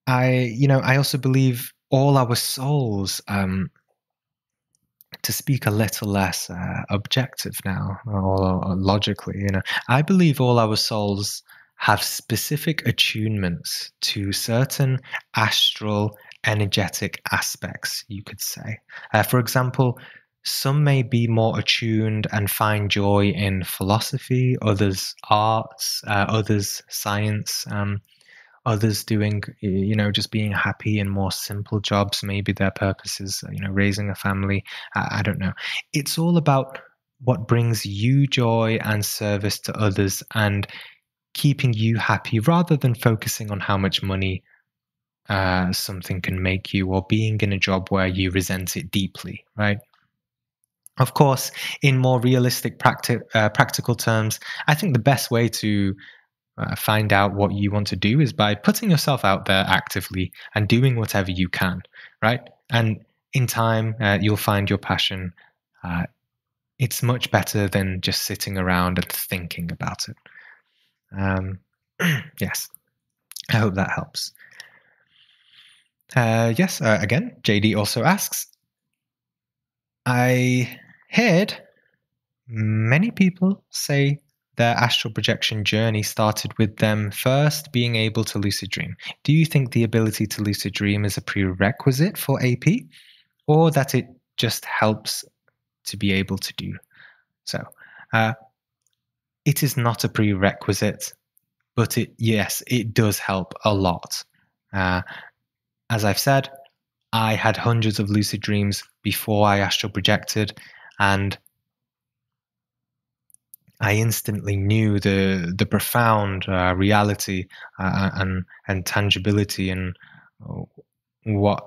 I also believe all our souls, to speak a little less objective now, or logically, you know, I believe all our souls have specific attunements to certain astral energetic aspects, you could say. For example, some may be more attuned and find joy in philosophy, others arts, others science, others doing, you know, just being happy in more simple jobs. Maybe their purpose is, you know, raising a family. I don't know. It's all about what brings you joy and service to others and keeping you happy, rather than focusing on how much money something can make you, or being in a job where you resent it deeply, right? Of course, in more realistic practical terms, I think the best way to find out what you want to do is by putting yourself out there actively and doing whatever you can, right? And in time, you'll find your passion. It's much better than just sitting around and thinking about it. Yes, I hope that helps. Yes, again, JD also asks, I heard many people say their astral projection journey started with them first being able to lucid dream. Do you think the ability to lucid dream is a prerequisite for AP, or that it just helps to be able to do so? It is not a prerequisite, but yes, it does help a lot. As I've said, I had hundreds of lucid dreams before I astral projected, and I instantly knew the profound reality and tangibility and what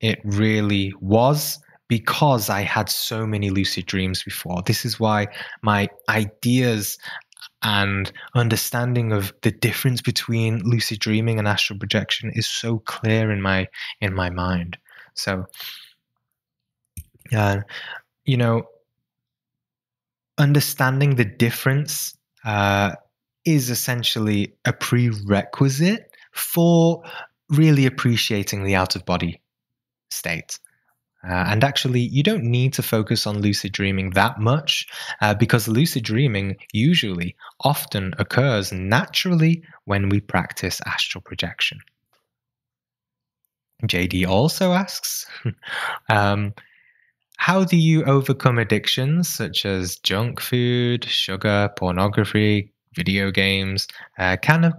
it really was, because I had so many lucid dreams before. This is why my ideas and understanding of the difference between lucid dreaming and astral projection is so clear in my mind. So, you know, understanding the difference is essentially a prerequisite for really appreciating the out-of-body state. And actually, you don't need to focus on lucid dreaming that much because lucid dreaming usually often occurs naturally when we practice astral projection. JD also asks, how do you overcome addictions such as junk food, sugar, pornography, video games? Can a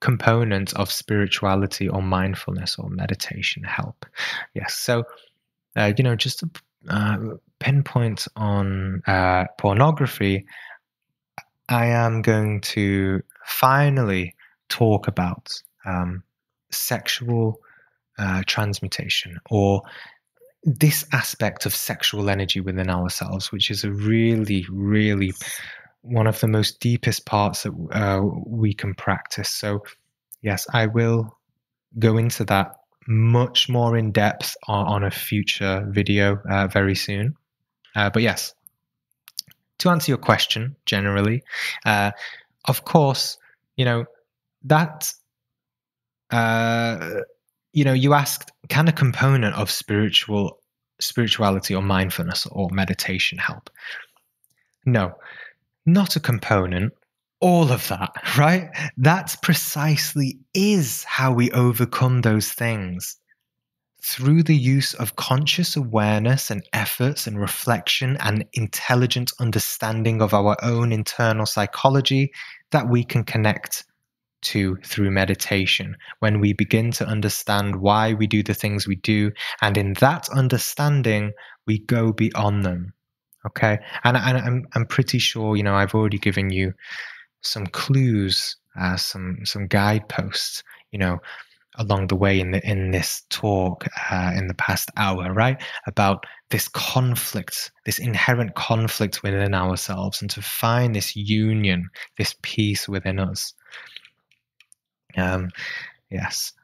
component of spirituality or mindfulness or meditation help? Yes, so... you know, just to pinpoint on pornography, I am going to finally talk about sexual transmutation, or this aspect of sexual energy within ourselves, which is a really, really one of the most deepest parts that we can practice. So, yes, I will go into that much more in depth on a future video very soon. But yes, to answer your question generally, of course, you know, that, you know, you asked, can a component of spirituality or mindfulness or meditation help? No, not a component. All of that, right? That's precisely is how we overcome those things. Through the use of conscious awareness and efforts and reflection and intelligent understanding of our own internal psychology that we can connect to through meditation, when we begin to understand why we do the things we do, and in that understanding, we go beyond them. Okay? And I'm pretty sure, you know, I've already given you some clues, some guideposts, you know, along the way in this talk in the past hour, right? About this conflict, this inherent conflict within ourselves, and to find this union, this peace within us. Yes.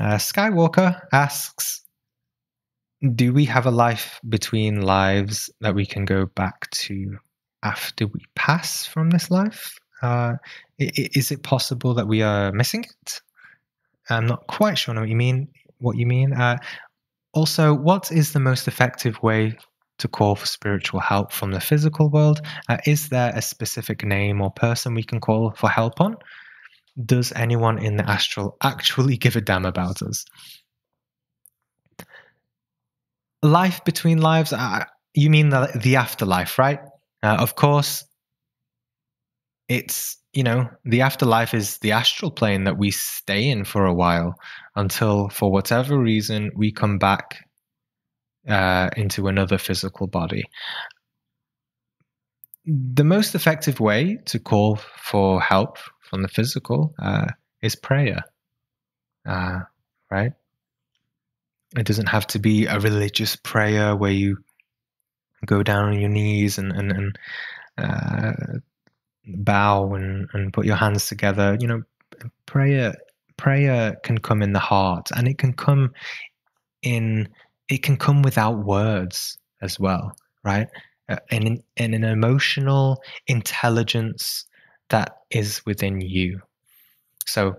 Skywalker asks, do we have a life between lives that we can go back to after we pass from this life? Is it possible that we are missing it? I'm not quite sure what you mean. Also, what is the most effective way to call for spiritual help from the physical world? Is there a specific name or person we can call for help on? Does anyone in the astral actually give a damn about us? Life between lives, you mean the afterlife, right? Of course, it's, you know, the afterlife is the astral plane that we stay in for a while until, for whatever reason, we come back into another physical body. The most effective way to call for help from the physical is prayer, right? It doesn't have to be a religious prayer where you go down on your knees and bow and put your hands together. You know, prayer can come in the heart, and it can come without words as well, right? And an emotional intelligence that is within you. So,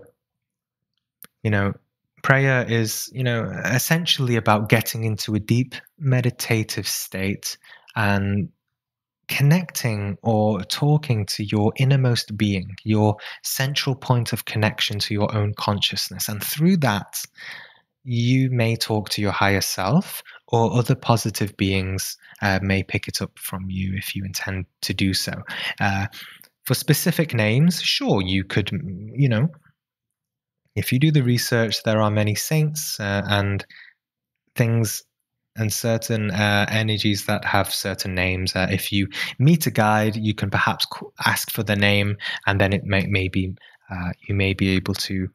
you know, prayer is, you know, essentially about getting into a deep meditative state and connecting or talking to your innermost being, your central point of connection to your own consciousness. And through that, you may talk to your higher self, or other positive beings may pick it up from you if you intend to do so. For specific names, sure, you could, you know, if you do the research, there are many saints and things and certain energies that have certain names. If you meet a guide, you can perhaps ask for the name, and then it may be you may be able to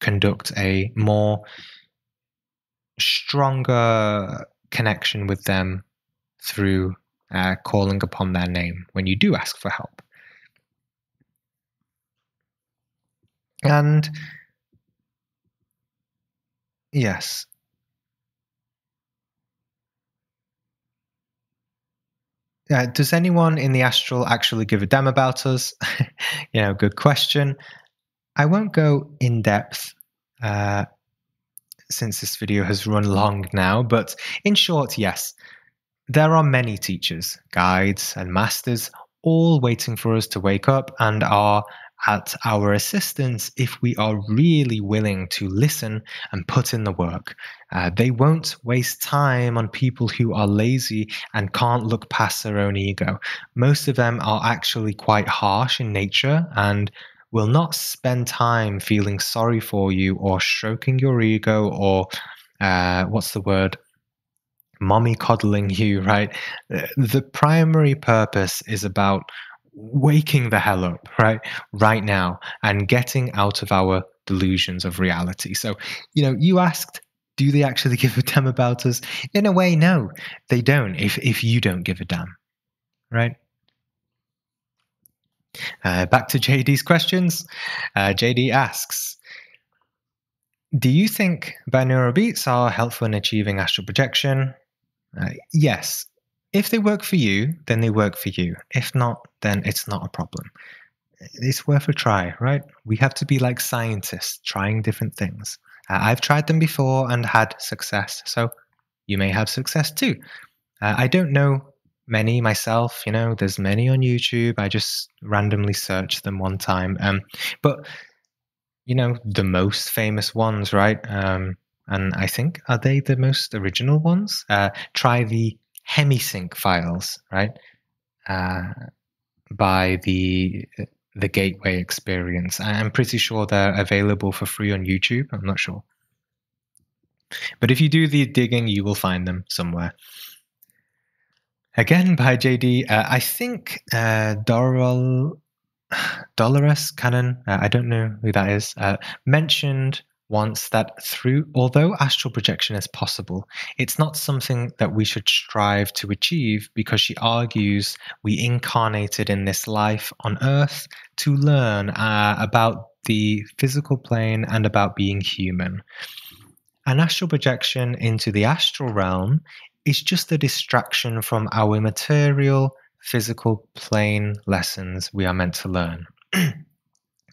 conduct a more stronger connection with them through calling upon their name when you do ask for help. And yes. Does anyone in the astral actually give a damn about us? You know, good question. I won't go in depth since this video has run long now, but in short, yes, there are many teachers, guides, and masters all waiting for us to wake up and are at our assistance if we are really willing to listen and put in the work. They won't waste time on people who are lazy and can't look past their own ego. Most of them are actually quite harsh in nature and will not spend time feeling sorry for you or stroking your ego or, what's the word? Mommy coddling you, right? The primary purpose is about waking the hell up right now and getting out of our delusions of reality. So, you know, you asked, do they actually give a damn about us? In a way, no, they don't, if you don't give a damn, right? Back to JD's questions. JD asks, do you think binaural beats are helpful in achieving astral projection? Yes. If they work for you, then they work for you. If not, then it's not a problem. It's worth a try, right? We have to be like scientists, trying different things. I've tried them before and had success, so you may have success too. I don't know many myself, you know, there's many on YouTube. I just randomly searched them one time. But, you know, the most famous ones, right? And I think, are they the most original ones? Try the Hemisync files, right? By the Gateway Experience. I'm pretty sure they're available for free on YouTube. I'm not sure, but if you do the digging, you will find them somewhere. Again, by JD. I think Dolores Cannon. I don't know who that is. Mentioned once that although astral projection is possible, it's not something that we should strive to achieve, because she argues we incarnated in this life on Earth to learn about the physical plane and about being human. An astral projection into the astral realm is just a distraction from our material physical plane lessons we are meant to learn.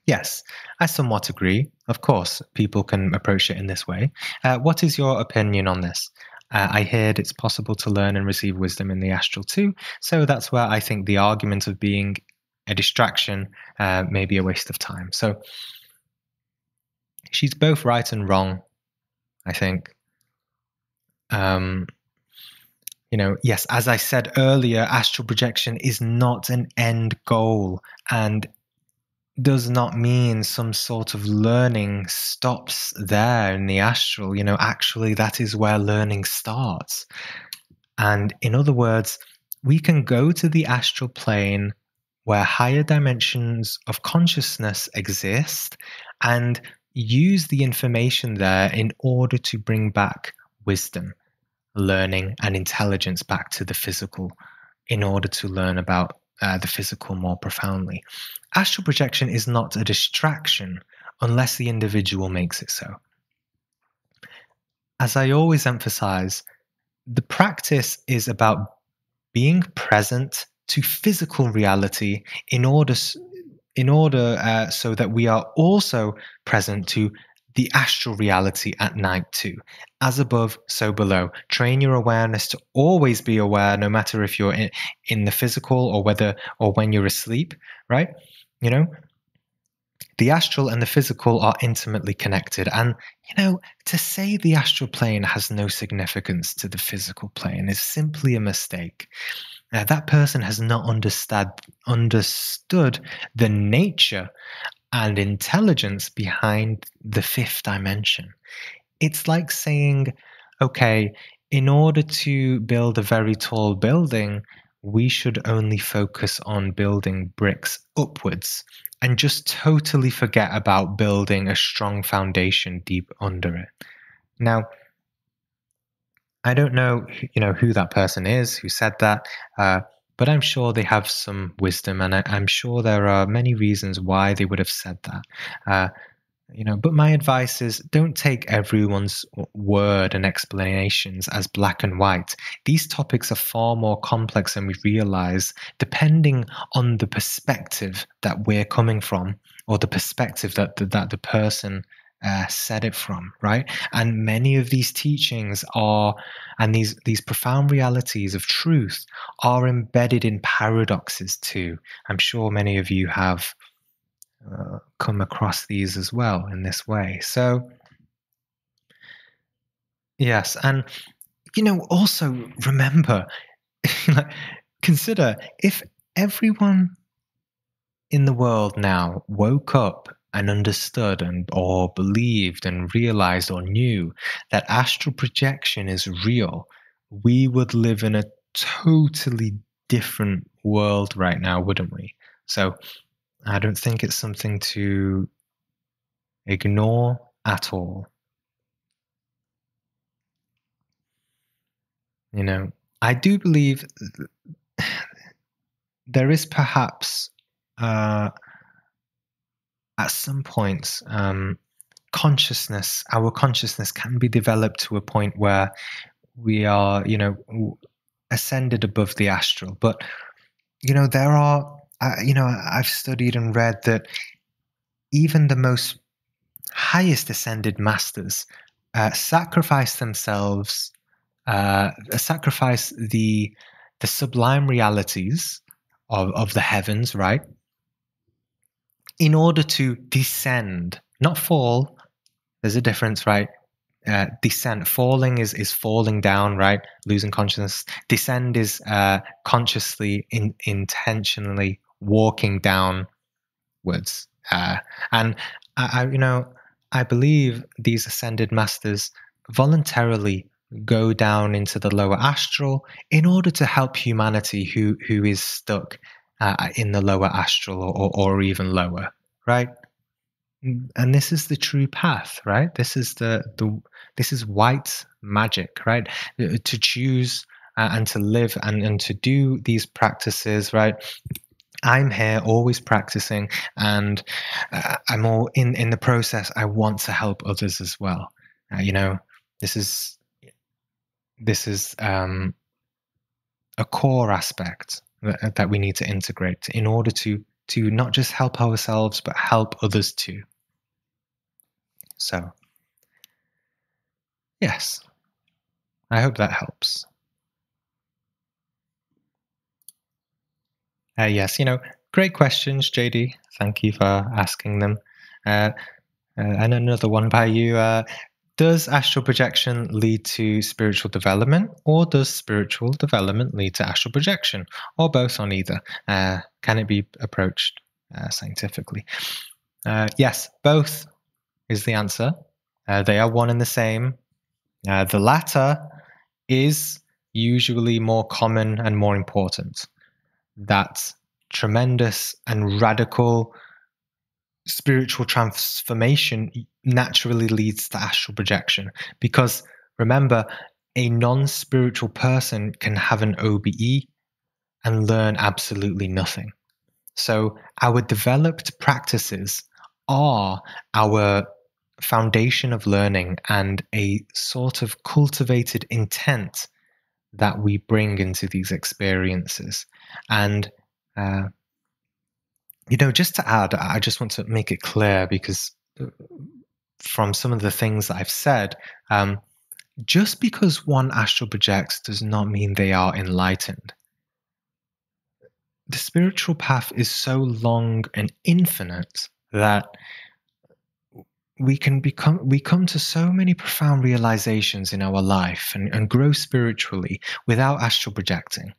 Yes, I somewhat agree. Of course, people can approach it in this way. What is your opinion on this? I heard it's possible to learn and receive wisdom in the astral too, so that's where I think the argument of being a distraction may be a waste of time. So she's both right and wrong, I think. You know, yes, as I said earlier, astral projection is not an end goal and does not mean some sort of learning stops there in the astral. You know, actually that is where learning starts. And in other words, we can go to the astral plane where higher dimensions of consciousness exist and use the information there in order to bring back wisdom, learning, and intelligence back to the physical in order to learn about the physical more profoundly. Astral projection is not a distraction unless the individual makes it so. As I always emphasize, the practice is about being present to physical reality in order so that we are also present to the astral reality at night too. As above, so below. Train your awareness to always be aware, no matter if you're in the physical or when you're asleep, right? You know, the astral and the physical are intimately connected. And, you know, to say the astral plane has no significance to the physical plane is simply a mistake. That person has not understood the nature and intelligence behind the fifth dimension. It's like saying, okay, in order to build a very tall building, we should only focus on building bricks upwards and just totally forget about building a strong foundation deep under it. Now, I don't know, you know, who that person is who said that, but I'm sure they have some wisdom, and I'm sure there are many reasons why they would have said that. You know, but my advice is, don't take everyone's word and explanations as black and white. These topics are far more complex than we realize, depending on the perspective that we're coming from, or the perspective that the person said it from, right? And many of these teachings are, and these profound realities of truth are embedded in paradoxes too. I'm sure many of you have come across these as well in this way. So, yes, and you know, also remember, consider if everyone in the world now woke up and understood and or believed and realized or knew that astral projection is real, we would live in a totally different world right now, wouldn't we? So I don't think it's something to ignore at all. You know, I do believe there is perhaps at some points, our consciousness can be developed to a point where we are, you know, ascended above the astral. But, you know, there are, you know, I've studied and read that even the most highest ascended masters sacrifice themselves, sacrifice the sublime realities of the heavens, right? In order to descend, not fall. There's a difference, right? Descent, falling is falling down, right? Losing consciousness. Descend is consciously, intentionally walking downwards. And I, you know, I believe these ascended masters voluntarily go down into the lower astral in order to help humanity who is stuck in the lower astral or even lower, right? And this is the true path, right? This is this is white magic, right? To choose and to live and to do these practices, right? I'm here always practicing, and I'm all in the process. I want to help others as well. You know, this is a core aspect that we need to integrate in order to not just help ourselves, but help others too. So, yes, I hope that helps. Yes, you know, great questions, JD. Thank you for asking them. And another one by you. Does astral projection lead to spiritual development, or does spiritual development lead to astral projection, or both on either? Can it be approached scientifically? Yes, both is the answer. They are one and the same. The latter is usually more common and more important. That tremendous and radical spiritual transformation naturally leads to astral projection, because remember, a non-spiritual person can have an OBE and learn absolutely nothing. So our developed practices are our foundation of learning and a sort of cultivated intent that we bring into these experiences. And you know, just to add, I just want to make it clear, because from some of the things that I've said, just because one astral projects does not mean they are enlightened. The spiritual path is so long and infinite that we come to so many profound realizations in our life and grow spiritually without astral projecting.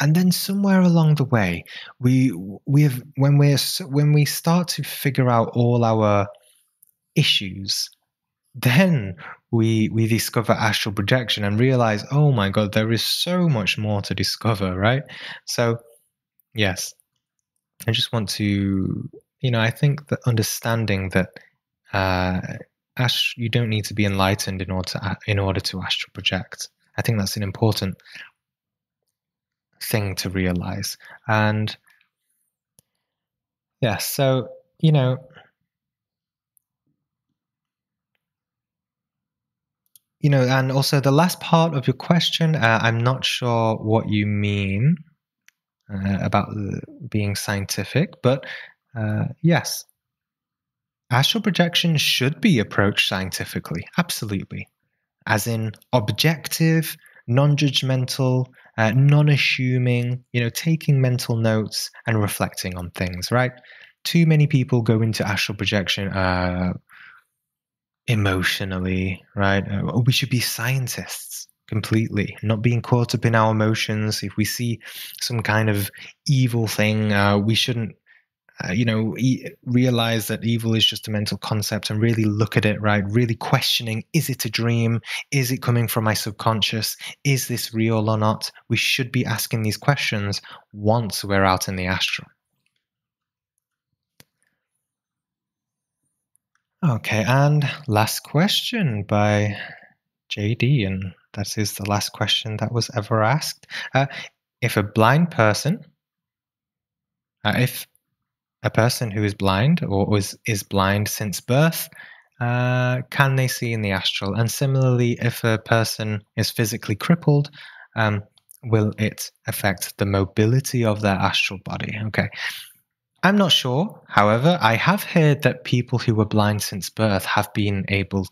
And then somewhere along the way, when we start to figure out all our issues, then we discover astral projection and realize, oh my God, there is so much more to discover, right? So yes, I just want to, you know, I think that understanding that you don't need to be enlightened in order to astral project. I think that's an important thing to realize. And yeah, so, you know, and also the last part of your question, I'm not sure what you mean about being scientific, but yes, Astral projection should be approached scientifically, absolutely. As in objective, non-judgmental, non-assuming, taking mental notes and reflecting on things, right? Too many people go into astral projection emotionally, right? We should be scientists completely, not being caught up in our emotions. If we see some kind of evil thing, we shouldn't realize that evil is just a mental concept and really look at it, right? Really questioning, is it a dream? Is it coming from my subconscious? Is this real or not? We should be asking these questions once we're out in the astral. Okay, and last question by JD, and that is the last question that was ever asked. If a person who is blind or is blind since birth, can they see in the astral? And similarly, if a person is physically crippled, will it affect the mobility of their astral body? Okay. I'm not sure. However, I have heard that people who were blind since birth have been able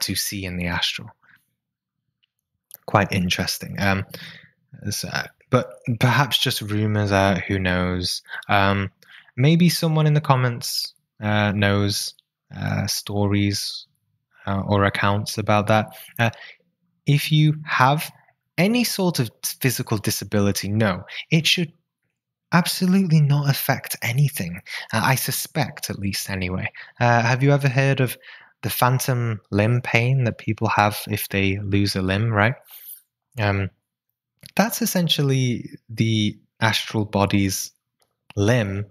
to see in the astral. Quite interesting. But perhaps just rumors, who knows? Maybe someone in the comments knows stories or accounts about that. If you have any sort of physical disability, no, it should absolutely not affect anything. I suspect, at least anyway. Have you ever heard of the phantom limb pain that people have if they lose a limb, right? That's essentially the astral body's limb,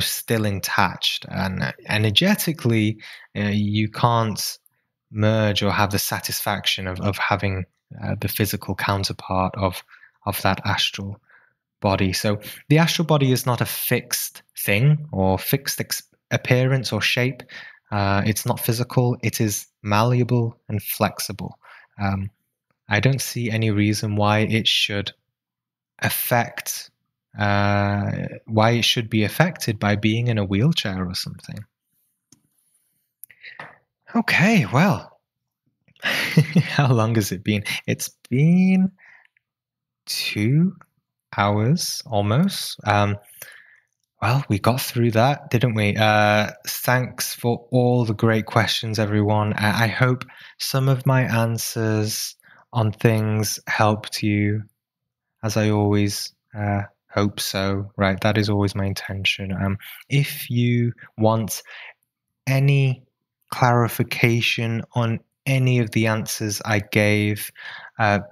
still intact, and energetically you can't merge or have the satisfaction of having the physical counterpart of that astral body. So the astral body is not a fixed thing or fixed appearance or shape. It's not physical. It is malleable and flexible. I don't see any reason why it should affect why it should be affected by being in a wheelchair or something. Okay, well, how long has it been? It's been 2 hours almost. Well, we got through that, didn't we? Thanks for all the great questions, everyone. I hope some of my answers on things helped you, as I always hope so, right? That is always my intention. If you want any clarification on any of the answers I gave,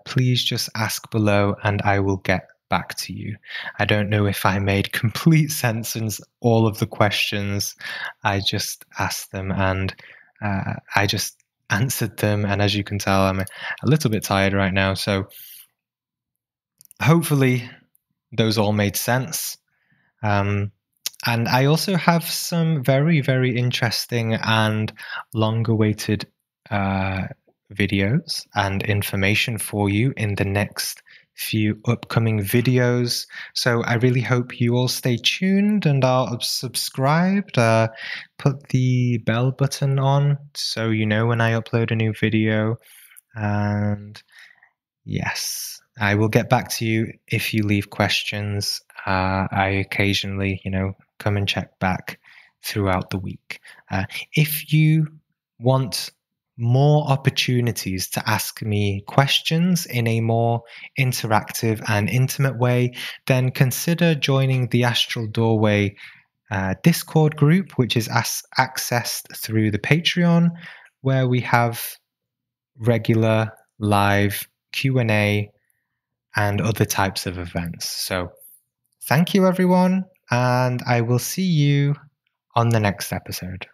please just ask below and I will get back to you. I don't know if I made complete sense in all of the questions. I just asked them and I just answered them. And as you can tell, I'm a little bit tired right now. So hopefully those all made sense. And I also have some very, very interesting and long-awaited videos and information for you in the next few upcoming videos. So I really hope you all stay tuned and are subscribed. Put the bell button on so you know when I upload a new video. And yes, I will get back to you if you leave questions. I occasionally, come and check back throughout the week. If you want more opportunities to ask me questions in a more interactive and intimate way, then consider joining the Astral Doorway Discord group, which is accessed through the Patreon, where we have regular live Q&A and other types of events. So thank you, everyone, and I will see you on the next episode.